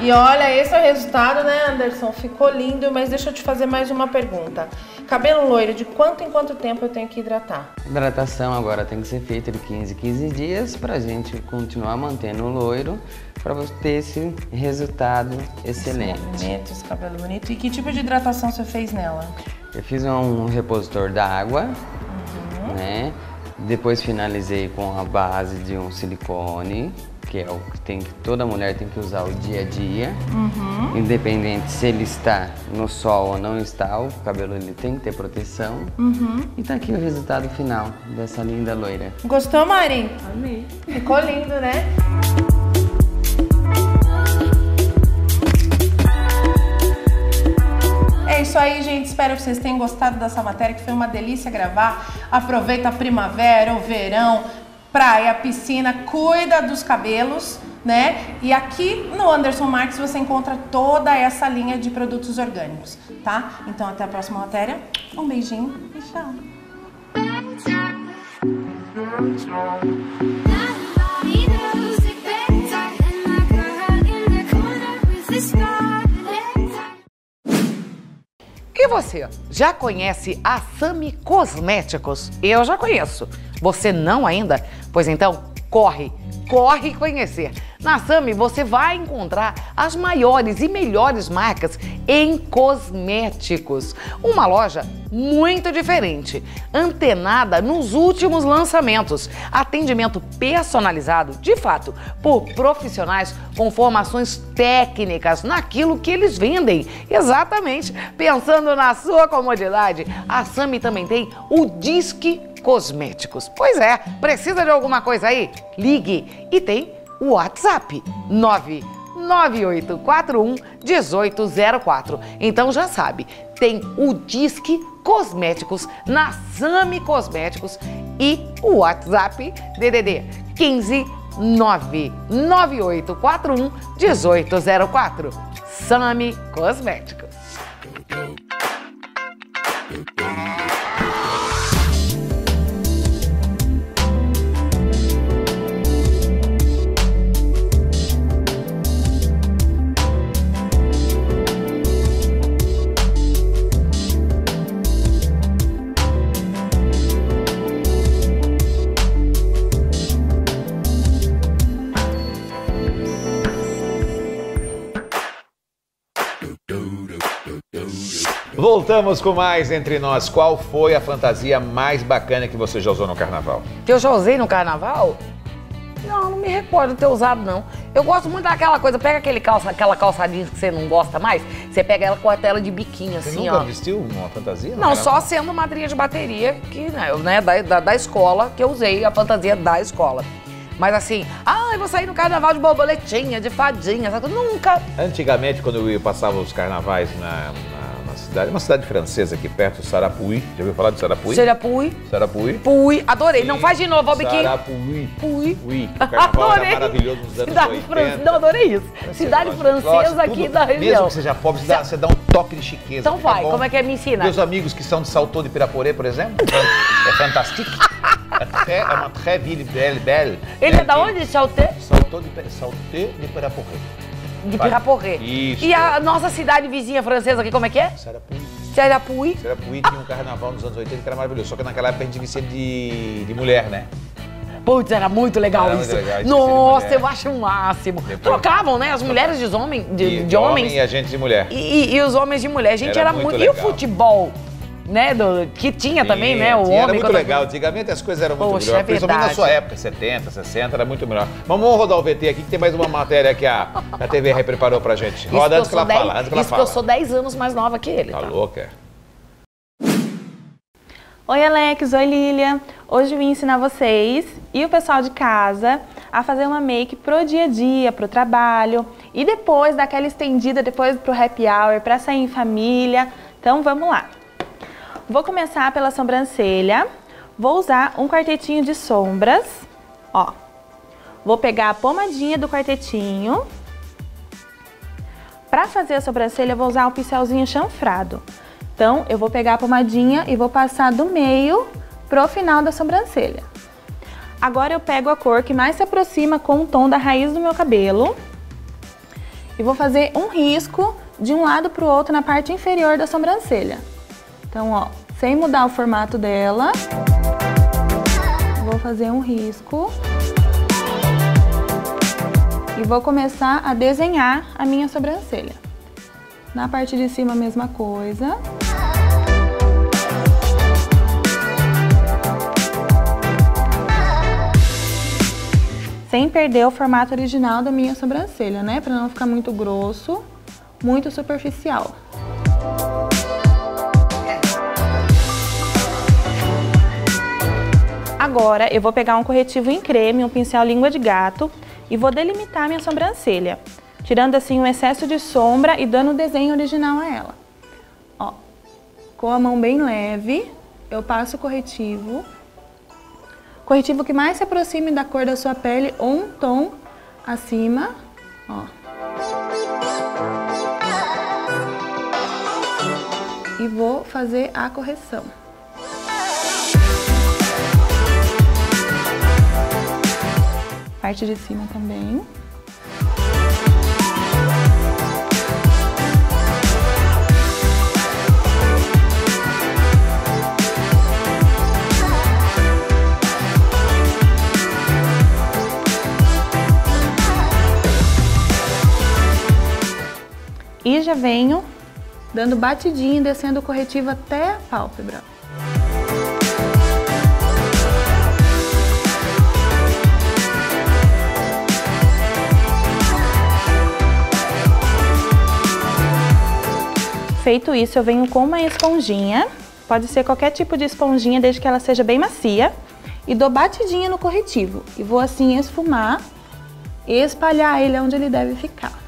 E olha, esse é o resultado, né, Anderson? Ficou lindo, mas deixa eu te fazer mais uma pergunta. Cabelo loiro, de quanto em quanto tempo eu tenho que hidratar? A hidratação agora tem que ser feita de 15 dias pra gente continuar mantendo o loiro, pra você ter esse resultado excelente. Esse bonito, esse cabelo bonito. E que tipo de hidratação você fez nela? Eu fiz um repositor d'água, né? Depois finalizei com a base de um silicone, que é o que toda mulher tem que usar o dia a dia, independente se ele está no sol ou não está, o cabelo ele tem que ter proteção. E tá aqui o resultado final dessa linda loira. Gostou, Mari? Amei. Ficou lindo, né? É isso aí, gente. Espero que vocês tenham gostado dessa matéria, que foi uma delícia gravar. Aproveita a primavera, o verão, praia, piscina, cuida dos cabelos, né? E aqui no Anderson Marques você encontra toda essa linha de produtos orgânicos, tá? Então até a próxima matéria, um beijinho e tchau! E você, já conhece a Sami Cosméticos? Eu já conheço. Você não ainda? Pois então, corre conhecer. Na Sami você vai encontrar as maiores e melhores marcas em cosméticos. Uma loja muito diferente, antenada nos últimos lançamentos. Atendimento personalizado, de fato, por profissionais com formações técnicas naquilo que eles vendem. Exatamente, pensando na sua comodidade. A Sami também tem o Disque Cosméticos. Pois é, precisa de alguma coisa aí? Ligue. E tem o WhatsApp 99841-1804. Então já sabe, tem o Disque Cosméticos na Sami Cosméticos e o WhatsApp DDD 15 99841-1804. Sami Cosméticos. Voltamos com mais Entre Nós. Qual foi a fantasia mais bacana que você já usou no carnaval? Que eu já usei no carnaval? Não, não me recordo de ter usado, não. Eu gosto muito daquela coisa, pega aquela calça jeans que você não gosta mais, você pega ela, corta ela de biquinho, assim, ó. Você nunca vestiu uma fantasia? Não, só sendo madrinha de bateria, que, né, da escola, que eu usei a fantasia da escola. Mas assim, eu vou sair no carnaval de borboletinha, de fadinha, sabe? Nunca. Antigamente, quando eu passava os carnavais uma cidade francesa aqui perto, Sarapuí. Já ouviu falar de Sarapuí? Sarapuí. Sarapuí. Pui. Adorei. Não, faz de novo, ó, biquinho. Sarapuí. Pui. Pui. O carnaval era maravilhoso nos anos 80. Não, adorei isso. Cidade francesa aqui da região. Mesmo que seja pobre, você dá um toque de chiqueza. Então vai, como é que é? Me ensina. Meus amigos que são de Salto de Piraporê, por exemplo, é fantástico. É uma très ville belle. Ele é da onde? Salto? Salto de Piraporê. De Piraporê. Isso. E a nossa cidade vizinha francesa aqui, como é que é? Sarapuí. Sarapuí? Sarapuí tinha um carnaval nos anos 80 que era maravilhoso. Só que naquela época a gente vestia de mulher, né? Putz, era muito legal isso. Legal, nossa, eu acho o máximo. Depois, trocavam, né? As mulheres de homens. De homem e a gente de mulher. E os homens de mulher. A gente era muito legal. E o futebol? Né, que tinha também, né, o homem... Era muito legal, antigamente as coisas eram muito melhores, principalmente na sua época, 70, 60, era muito melhor. Vamos rodar o VT aqui, que tem mais uma matéria que a TVR preparou pra gente. Roda antes que ela fala, antes que ela fala. Isso que eu sou 10 anos mais nova que ele. Tá louca? Oi, Alex, oi, Lilia. Hoje eu vim ensinar vocês e o pessoal de casa a fazer uma make pro dia a dia, pro trabalho, e depois daquela estendida, depois pro happy hour, pra sair em família. Então, vamos lá. Vou começar pela sobrancelha, vou usar um quartetinho de sombras, ó. Vou pegar a pomadinha do quartetinho. Pra fazer a sobrancelha, eu vou usar um pincelzinho chanfrado. Então, eu vou pegar a pomadinha e vou passar do meio pro final da sobrancelha. Agora eu pego a cor que mais se aproxima com o tom da raiz do meu cabelo. E vou fazer um risco de um lado pro outro na parte inferior da sobrancelha. Então, ó, sem mudar o formato dela, vou fazer um risco e vou começar a desenhar a minha sobrancelha. Na parte de cima, a mesma coisa. Sem perder o formato original da minha sobrancelha, né? Pra não ficar muito grosso, muito superficial. Agora eu vou pegar um corretivo em creme, um pincel língua de gato e vou delimitar minha sobrancelha, tirando assim o excesso de sombra e dando o desenho original a ela. Ó, com a mão bem leve, eu passo o corretivo que mais se aproxime da cor da sua pele ou um tom acima, ó. E vou fazer a correção. Parte de cima também. E já venho dando batidinha e descendo o corretivo até a pálpebra. Feito isso, eu venho com uma esponjinha, pode ser qualquer tipo de esponjinha, desde que ela seja bem macia, e dou batidinha no corretivo. E vou assim esfumar e espalhar ele onde ele deve ficar.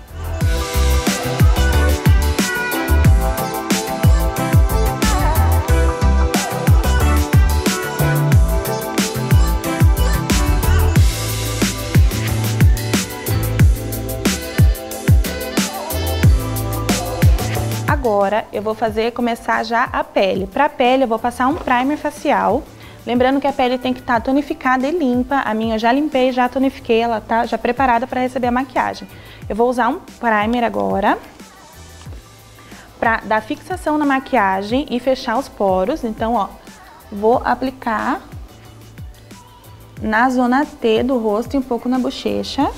agora eu vou fazer, começar já a pele. Para a pele eu vou passar um primer facial. Lembrando que a pele tem que estar tonificada e limpa. A minha eu já limpei, já tonifiquei, ela tá já preparada para receber a maquiagem. Eu vou usar um primer agora para dar fixação na maquiagem e fechar os poros. Então, ó, vou aplicar na zona T do rosto e um pouco na bochecha.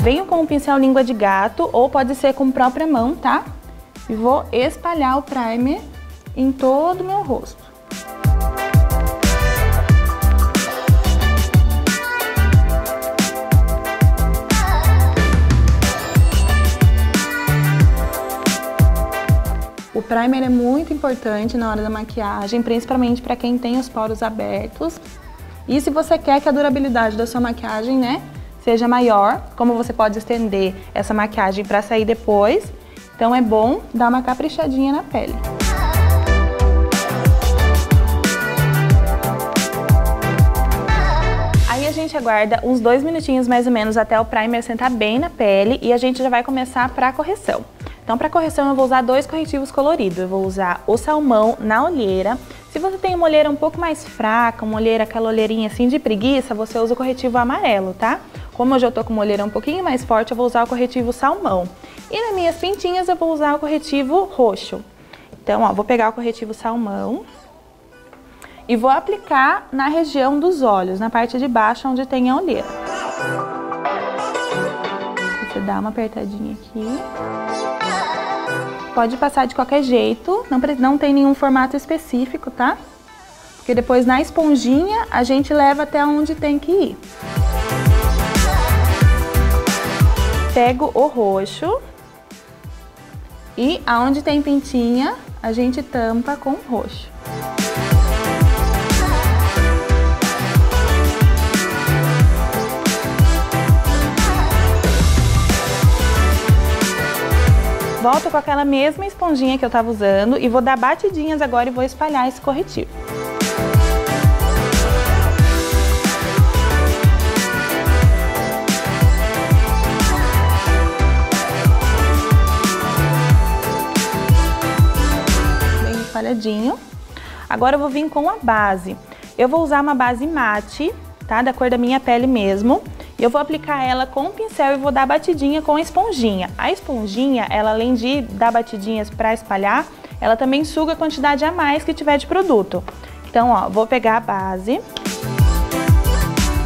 Venho com um pincel língua de gato ou pode ser com a própria mão, tá? E vou espalhar o primer em todo o meu rosto. O primer é muito importante na hora da maquiagem, principalmente para quem tem os poros abertos. E se você quer que a durabilidade da sua maquiagem, né, seja maior, como você pode estender essa maquiagem para sair depois, então é bom dar uma caprichadinha na pele. Aí a gente aguarda uns 2 minutinhos mais ou menos até o primer sentar bem na pele e a gente já vai começar para a correção. Então, para correção, eu vou usar 2 corretivos coloridos. Eu vou usar o salmão na olheira. Se você tem uma olheira um pouco mais fraca, uma olheira, aquela olheirinha assim de preguiça, você usa o corretivo amarelo, tá? Como hoje eu tô com uma olheira um pouquinho mais forte, eu vou usar o corretivo salmão. E nas minhas pintinhas, eu vou usar o corretivo roxo. Então, ó, vou pegar o corretivo salmão e vou aplicar na região dos olhos, na parte de baixo, onde tem a olheira. Você dá uma apertadinha aqui. Pode passar de qualquer jeito, não tem nenhum formato específico, tá? Porque depois na esponjinha a gente leva até onde tem que ir. Pego o roxo e aonde tem pintinha a gente tampa com o roxo. Volto com aquela mesma esponjinha que eu tava usando e vou dar batidinhas agora e vou espalhar esse corretivo. Bem espalhadinho. Agora eu vou vir com a base. Eu vou usar uma base mate, tá? Da cor da minha pele mesmo. Eu vou aplicar ela com o pincel e vou dar batidinha com a esponjinha. A esponjinha, ela além de dar batidinhas para espalhar, ela também suga a quantidade a mais que tiver de produto. Então, ó, vou pegar a base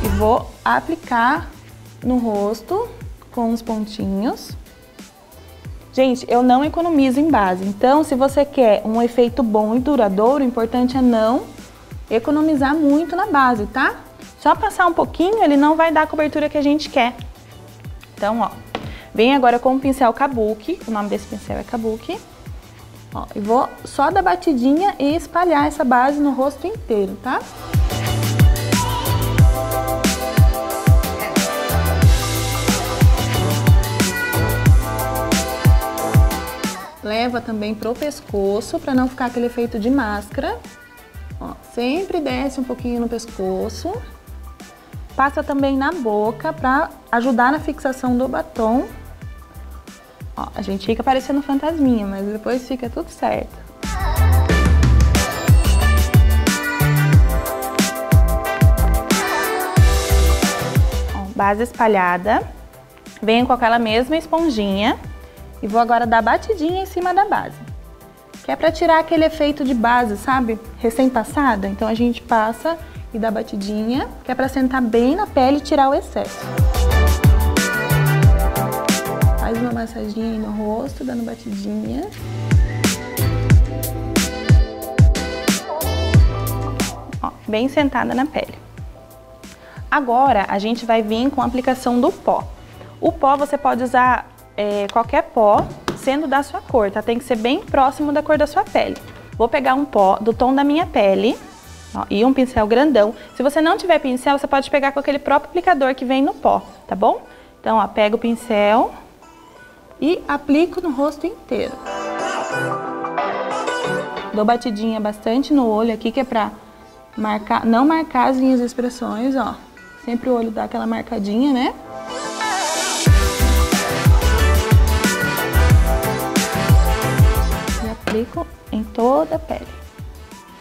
e vou aplicar no rosto com os pontinhos. Gente, eu não economizo em base, então se você quer um efeito bom e duradouro, o importante é não economizar muito na base, tá? Só passar um pouquinho, ele não vai dar a cobertura que a gente quer. Então, ó, vem agora com o pincel Kabuki, o nome desse pincel é Kabuki. Ó, e vou só dar batidinha e espalhar essa base no rosto inteiro, tá? Leva também pro pescoço, pra não ficar aquele efeito de máscara. Ó, sempre desce um pouquinho no pescoço. Passa também na boca pra ajudar na fixação do batom. Ó, a gente fica parecendo fantasminha, mas depois fica tudo certo. Ó, base espalhada. Venho com aquela mesma esponjinha e vou agora dar batidinha em cima da base. Que é pra tirar aquele efeito de base, sabe? Recém-passada. Então a gente passa e dá batidinha, que é pra sentar bem na pele e tirar o excesso. Faz uma massaginha aí no rosto, dando batidinha. Ó, bem sentada na pele. Agora a gente vai vir com a aplicação do pó. O pó você pode usar qualquer pó, sendo da sua cor, tá? Tem que ser bem próximo da cor da sua pele. Vou pegar um pó do tom da minha pele. Ó, e um pincel grandão. Se você não tiver pincel, você pode pegar com aquele próprio aplicador que vem no pó, tá bom? Então, ó, pego o pincel e aplico no rosto inteiro. Dou batidinha bastante no olho aqui, que é pra marcar, não marcar as linhas de expressões, ó. Sempre o olho dá aquela marcadinha, né? aplico em toda a pele.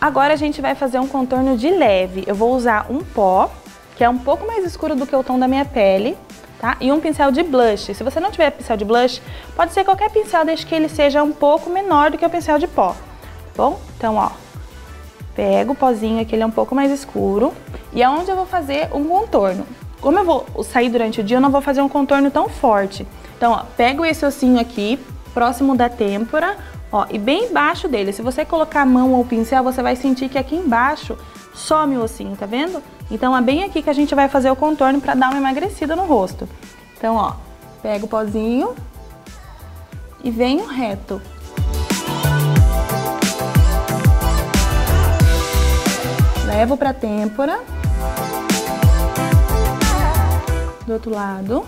Agora a gente vai fazer um contorno de leve. Eu vou usar um pó, que é um pouco mais escuro do que o tom da minha pele, tá? E um pincel de blush. Se você não tiver pincel de blush, pode ser qualquer pincel, desde que ele seja um pouco menor do que o pincel de pó. Bom, então ó, pego o pozinho aqui, ele é um pouco mais escuro. E é onde eu vou fazer um contorno. Como eu vou sair durante o dia, eu não vou fazer um contorno tão forte. Então, ó, pego esse ossinho aqui, próximo da têmpora, ó, e bem embaixo dele. Se você colocar a mão ou o pincel, você vai sentir que aqui embaixo some o ossinho, tá vendo? Então, é bem aqui que a gente vai fazer o contorno pra dar uma emagrecida no rosto. Então, ó, pego o pozinho e venho reto. Levo pra têmpora. Do outro lado.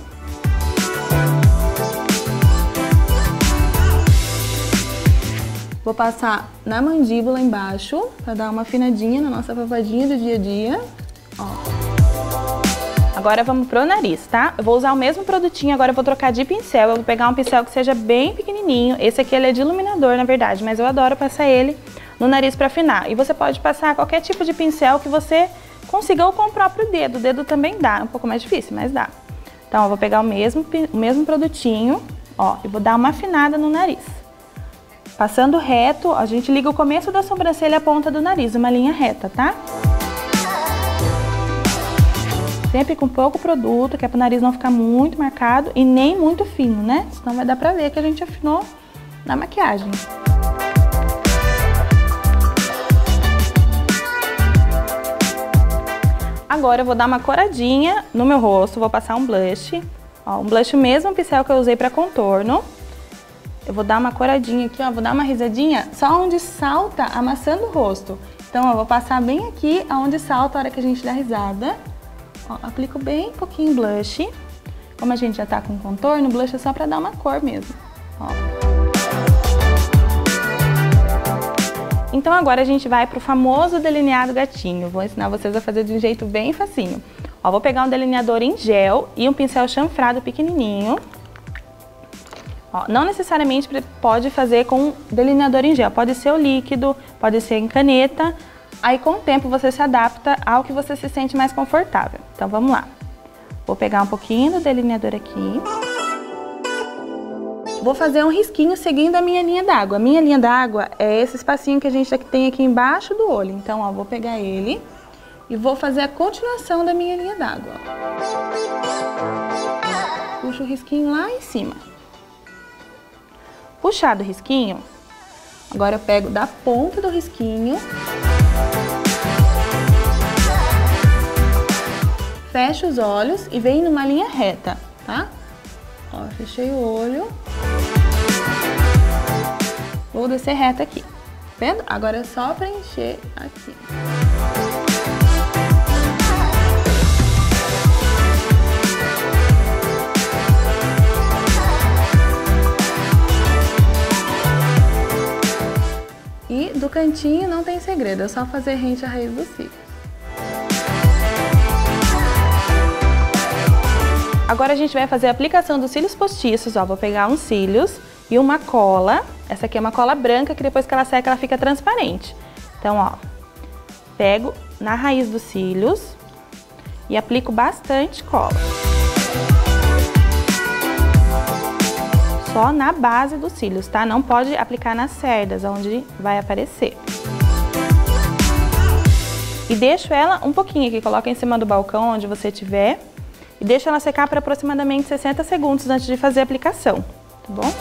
Vou passar na mandíbula embaixo, pra dar uma afinadinha na nossa papadinha do dia a dia. Ó. Agora vamos pro nariz, tá? Eu vou usar o mesmo produtinho, agora eu vou trocar de pincel. Eu vou pegar um pincel que seja bem pequenininho. Esse aqui ele é de iluminador, na verdade, mas eu adoro passar ele no nariz pra afinar. E você pode passar qualquer tipo de pincel que você consiga ou com o próprio dedo. O dedo também dá, é um pouco mais difícil, mas dá. Então, eu vou pegar o mesmo produtinho, ó, e vou dar uma afinada no nariz. Passando reto, a gente liga o começo da sobrancelha à ponta do nariz, uma linha reta, tá? Sempre com pouco produto, que é pro nariz não ficar muito marcado e nem muito fino, né? Senão vai dar pra ver que a gente afinou na maquiagem. Agora eu vou dar uma coradinha no meu rosto, vou passar um blush, ó, um blush mesmo, pincel que eu usei pra contorno. Eu vou dar uma coradinha aqui, ó, vou dar uma risadinha só onde salta, amassando o rosto. Então, ó, vou passar bem aqui aonde salta a hora que a gente dá risada. Ó, aplico bem pouquinho blush. Como a gente já tá com contorno, blush é só pra dar uma cor mesmo, ó. Então agora a gente vai pro famoso delineado gatinho. Vou ensinar vocês a fazer de um jeito bem facinho. Ó, vou pegar um delineador em gel e um pincel chanfrado pequenininho. Ó, não necessariamente pode fazer com delineador em gel. Pode ser o líquido, pode ser em caneta. Aí com o tempo você se adapta ao que você se sente mais confortável. Então vamos lá. Vou pegar um pouquinho do delineador aqui. Vou fazer um risquinho seguindo a minha linha d'água. A minha linha d'água é esse espacinho que a gente tem aqui embaixo do olho. Então, ó, vou pegar ele e vou fazer a continuação da minha linha d'água. Puxo o risquinho lá em cima. Puxado o risquinho, agora eu pego da ponta do risquinho. Fecho os olhos e venho numa linha reta, tá? Ó, fechei o olho. Vou descer reto aqui, vendo? Agora é só preencher aqui. E do cantinho não tem segredo, é só fazer rente à raiz dos cílios. Agora a gente vai fazer a aplicação dos cílios postiços, ó. Vou pegar uns cílios e uma cola. Essa aqui é uma cola branca que depois que ela seca ela fica transparente. Então, ó, pego na raiz dos cílios e aplico bastante cola. Só na base dos cílios, tá? Não pode aplicar nas cerdas, onde vai aparecer. E deixo ela um pouquinho aqui, coloca em cima do balcão, onde você tiver. E deixo ela secar por aproximadamente 60 segundos antes de fazer a aplicação, tá bom?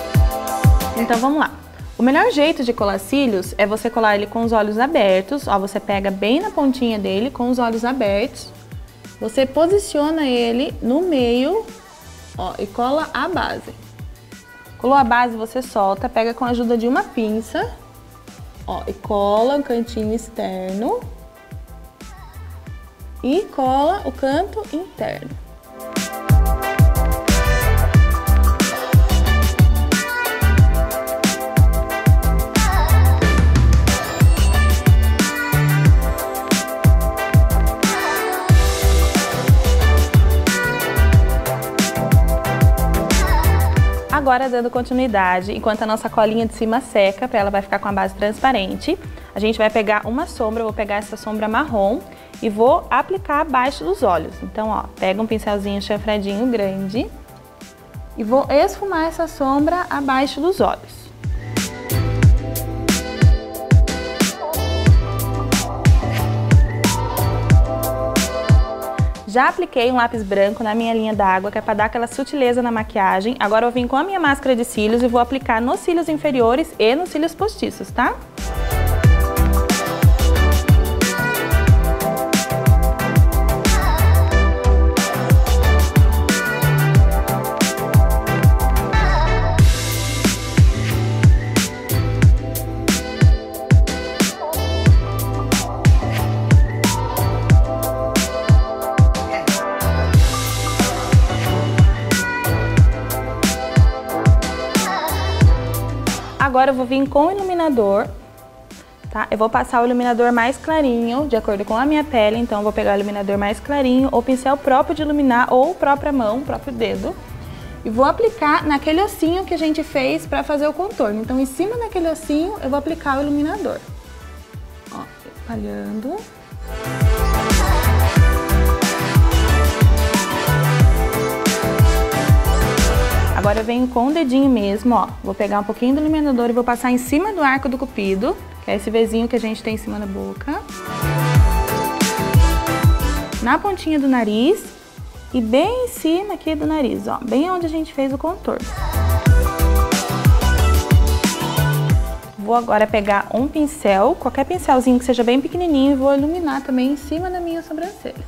Então vamos lá. O melhor jeito de colar cílios é você colar ele com os olhos abertos. Ó, você pega bem na pontinha dele com os olhos abertos. Você posiciona ele no meio, ó, e cola a base. Colou a base, você solta, pega com a ajuda de uma pinça, ó, e cola o cantinho externo. E cola o canto interno. Agora, dando continuidade, enquanto a nossa colinha de cima seca, ela vai ficar com a base transparente, a gente vai pegar uma sombra, eu vou pegar essa sombra marrom e vou aplicar abaixo dos olhos. Então, ó, pega um pincelzinho chanfradinho grande e vou esfumar essa sombra abaixo dos olhos. Já apliquei um lápis branco na minha linha d'água, que é para dar aquela sutileza na maquiagem. Agora eu vim com a minha máscara de cílios e vou aplicar nos cílios inferiores e nos cílios postiços, tá? Agora eu vou vir com o iluminador, tá? Eu vou passar o iluminador mais clarinho, de acordo com a minha pele, então eu vou pegar o iluminador mais clarinho, ou pincel próprio de iluminar, ou própria mão, próprio dedo. E vou aplicar naquele ossinho que a gente fez pra fazer o contorno. Então em cima daquele ossinho eu vou aplicar o iluminador. Ó, espalhando. Agora eu venho com o dedinho mesmo, ó, vou pegar um pouquinho do iluminador e vou passar em cima do arco do cupido, que é esse Vzinho que a gente tem em cima da boca. Na pontinha do nariz e bem em cima aqui do nariz, ó, bem onde a gente fez o contorno. Vou agora pegar um pincel, qualquer pincelzinho que seja bem pequenininho, e vou iluminar também em cima da minha sobrancelha.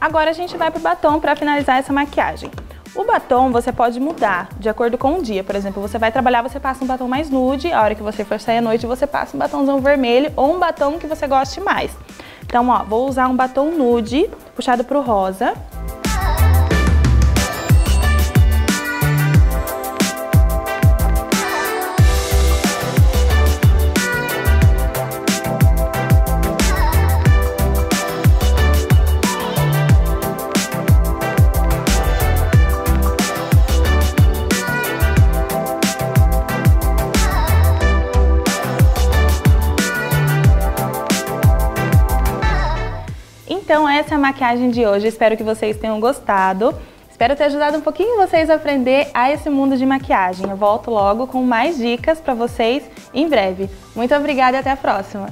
Agora a gente vai pro batom para finalizar essa maquiagem. O batom você pode mudar de acordo com o dia. Por exemplo, você vai trabalhar, você passa um batom mais nude. A hora que você for sair à noite, você passa um batomzão vermelho ou um batom que você goste mais. Então, ó, vou usar um batom nude puxado pro rosa. Então essa é a maquiagem de hoje, espero que vocês tenham gostado, espero ter ajudado um pouquinho vocês a aprender a esse mundo de maquiagem. Eu volto logo com mais dicas para vocês em breve. Muito obrigada e até a próxima!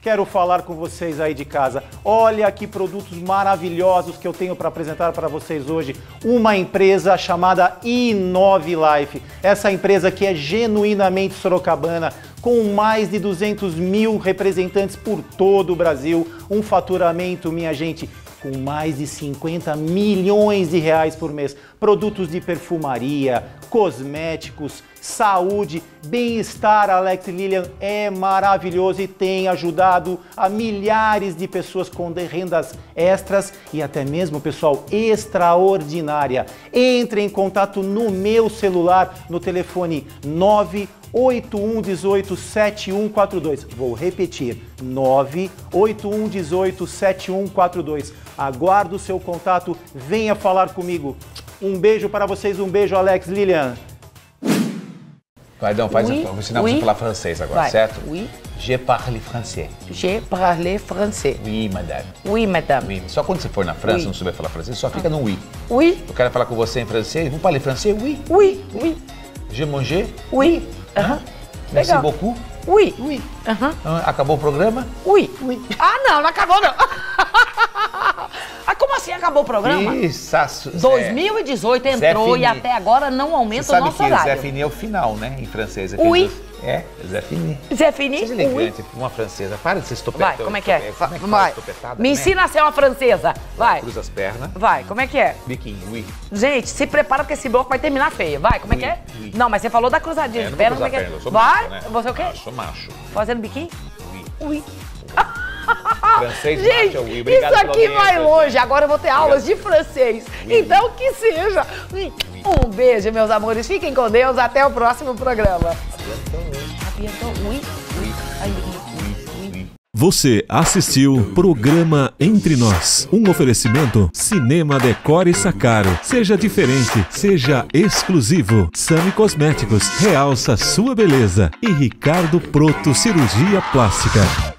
Quero falar com vocês aí de casa. Olha que produtos maravilhosos que eu tenho para apresentar para vocês hoje. Uma empresa chamada Inove Life. Essa empresa que é genuinamente sorocabana, com mais de 200 mil representantes por todo o Brasil. Um faturamento, minha gente, com mais de 50 milhões de reais por mês. Produtos de perfumaria, cosméticos, saúde, bem-estar, Alex e Lilian, é maravilhoso e tem ajudado a milhares de pessoas com rendas extras e até mesmo, pessoal, extraordinária. Entre em contato no meu celular, no telefone 981187142. Vou repetir, 981187142. Aguardo o seu contato, venha falar comigo. Um beijo para vocês, um beijo, Alex, Lilian. Guardão, faz oui, vou ensinar oui, você a falar francês agora, vai, certo? Oui. Je parle français. Je parle français. Oui, madame. Oui, madame. Oui. Só quando você for na França, oui, não souber falar francês, só fica no oui. Oui. Eu quero falar com você em francês. Vous parlez français? Oui. Oui, oui. Je mange? Oui. Uh-huh. Merci legal, beaucoup. Oui. Oui. Uh-huh. Acabou o programa? Oui. Oui. Ah, não, não acabou não. Ah, como assim acabou o programa? Isso, 2018 entrou e até agora não aumenta o nosso horário. Zé Fini é o final, né? Em francês. Oui. É, Zé Fini. Zé Fini? Você é elegante, uma francesa. Para de ser estopetão. Vai, como é que é? Vai. Me ensina a ser uma francesa. Vai. Cruza as pernas. Vai, como é que é? Biquinho, oui. Gente, se prepara porque esse bloco vai terminar feio. Vai, como é que é? Não, mas você falou da cruzadinha de perna. Vai, você o quê? Eu sou macho. Fazendo biquinho? Oui. Francês, gente, isso aqui vai longe. Agora eu vou ter aulas de francês. Então que seja. Um beijo, meus amores. Fiquem com Deus. Até o próximo programa. Você assistiu Programa Entre Nós, um oferecimento Cinema Decore e Sacaro. Seja diferente, seja exclusivo. Sami Cosméticos, realça sua beleza. E Ricardo Proto, cirurgia plástica.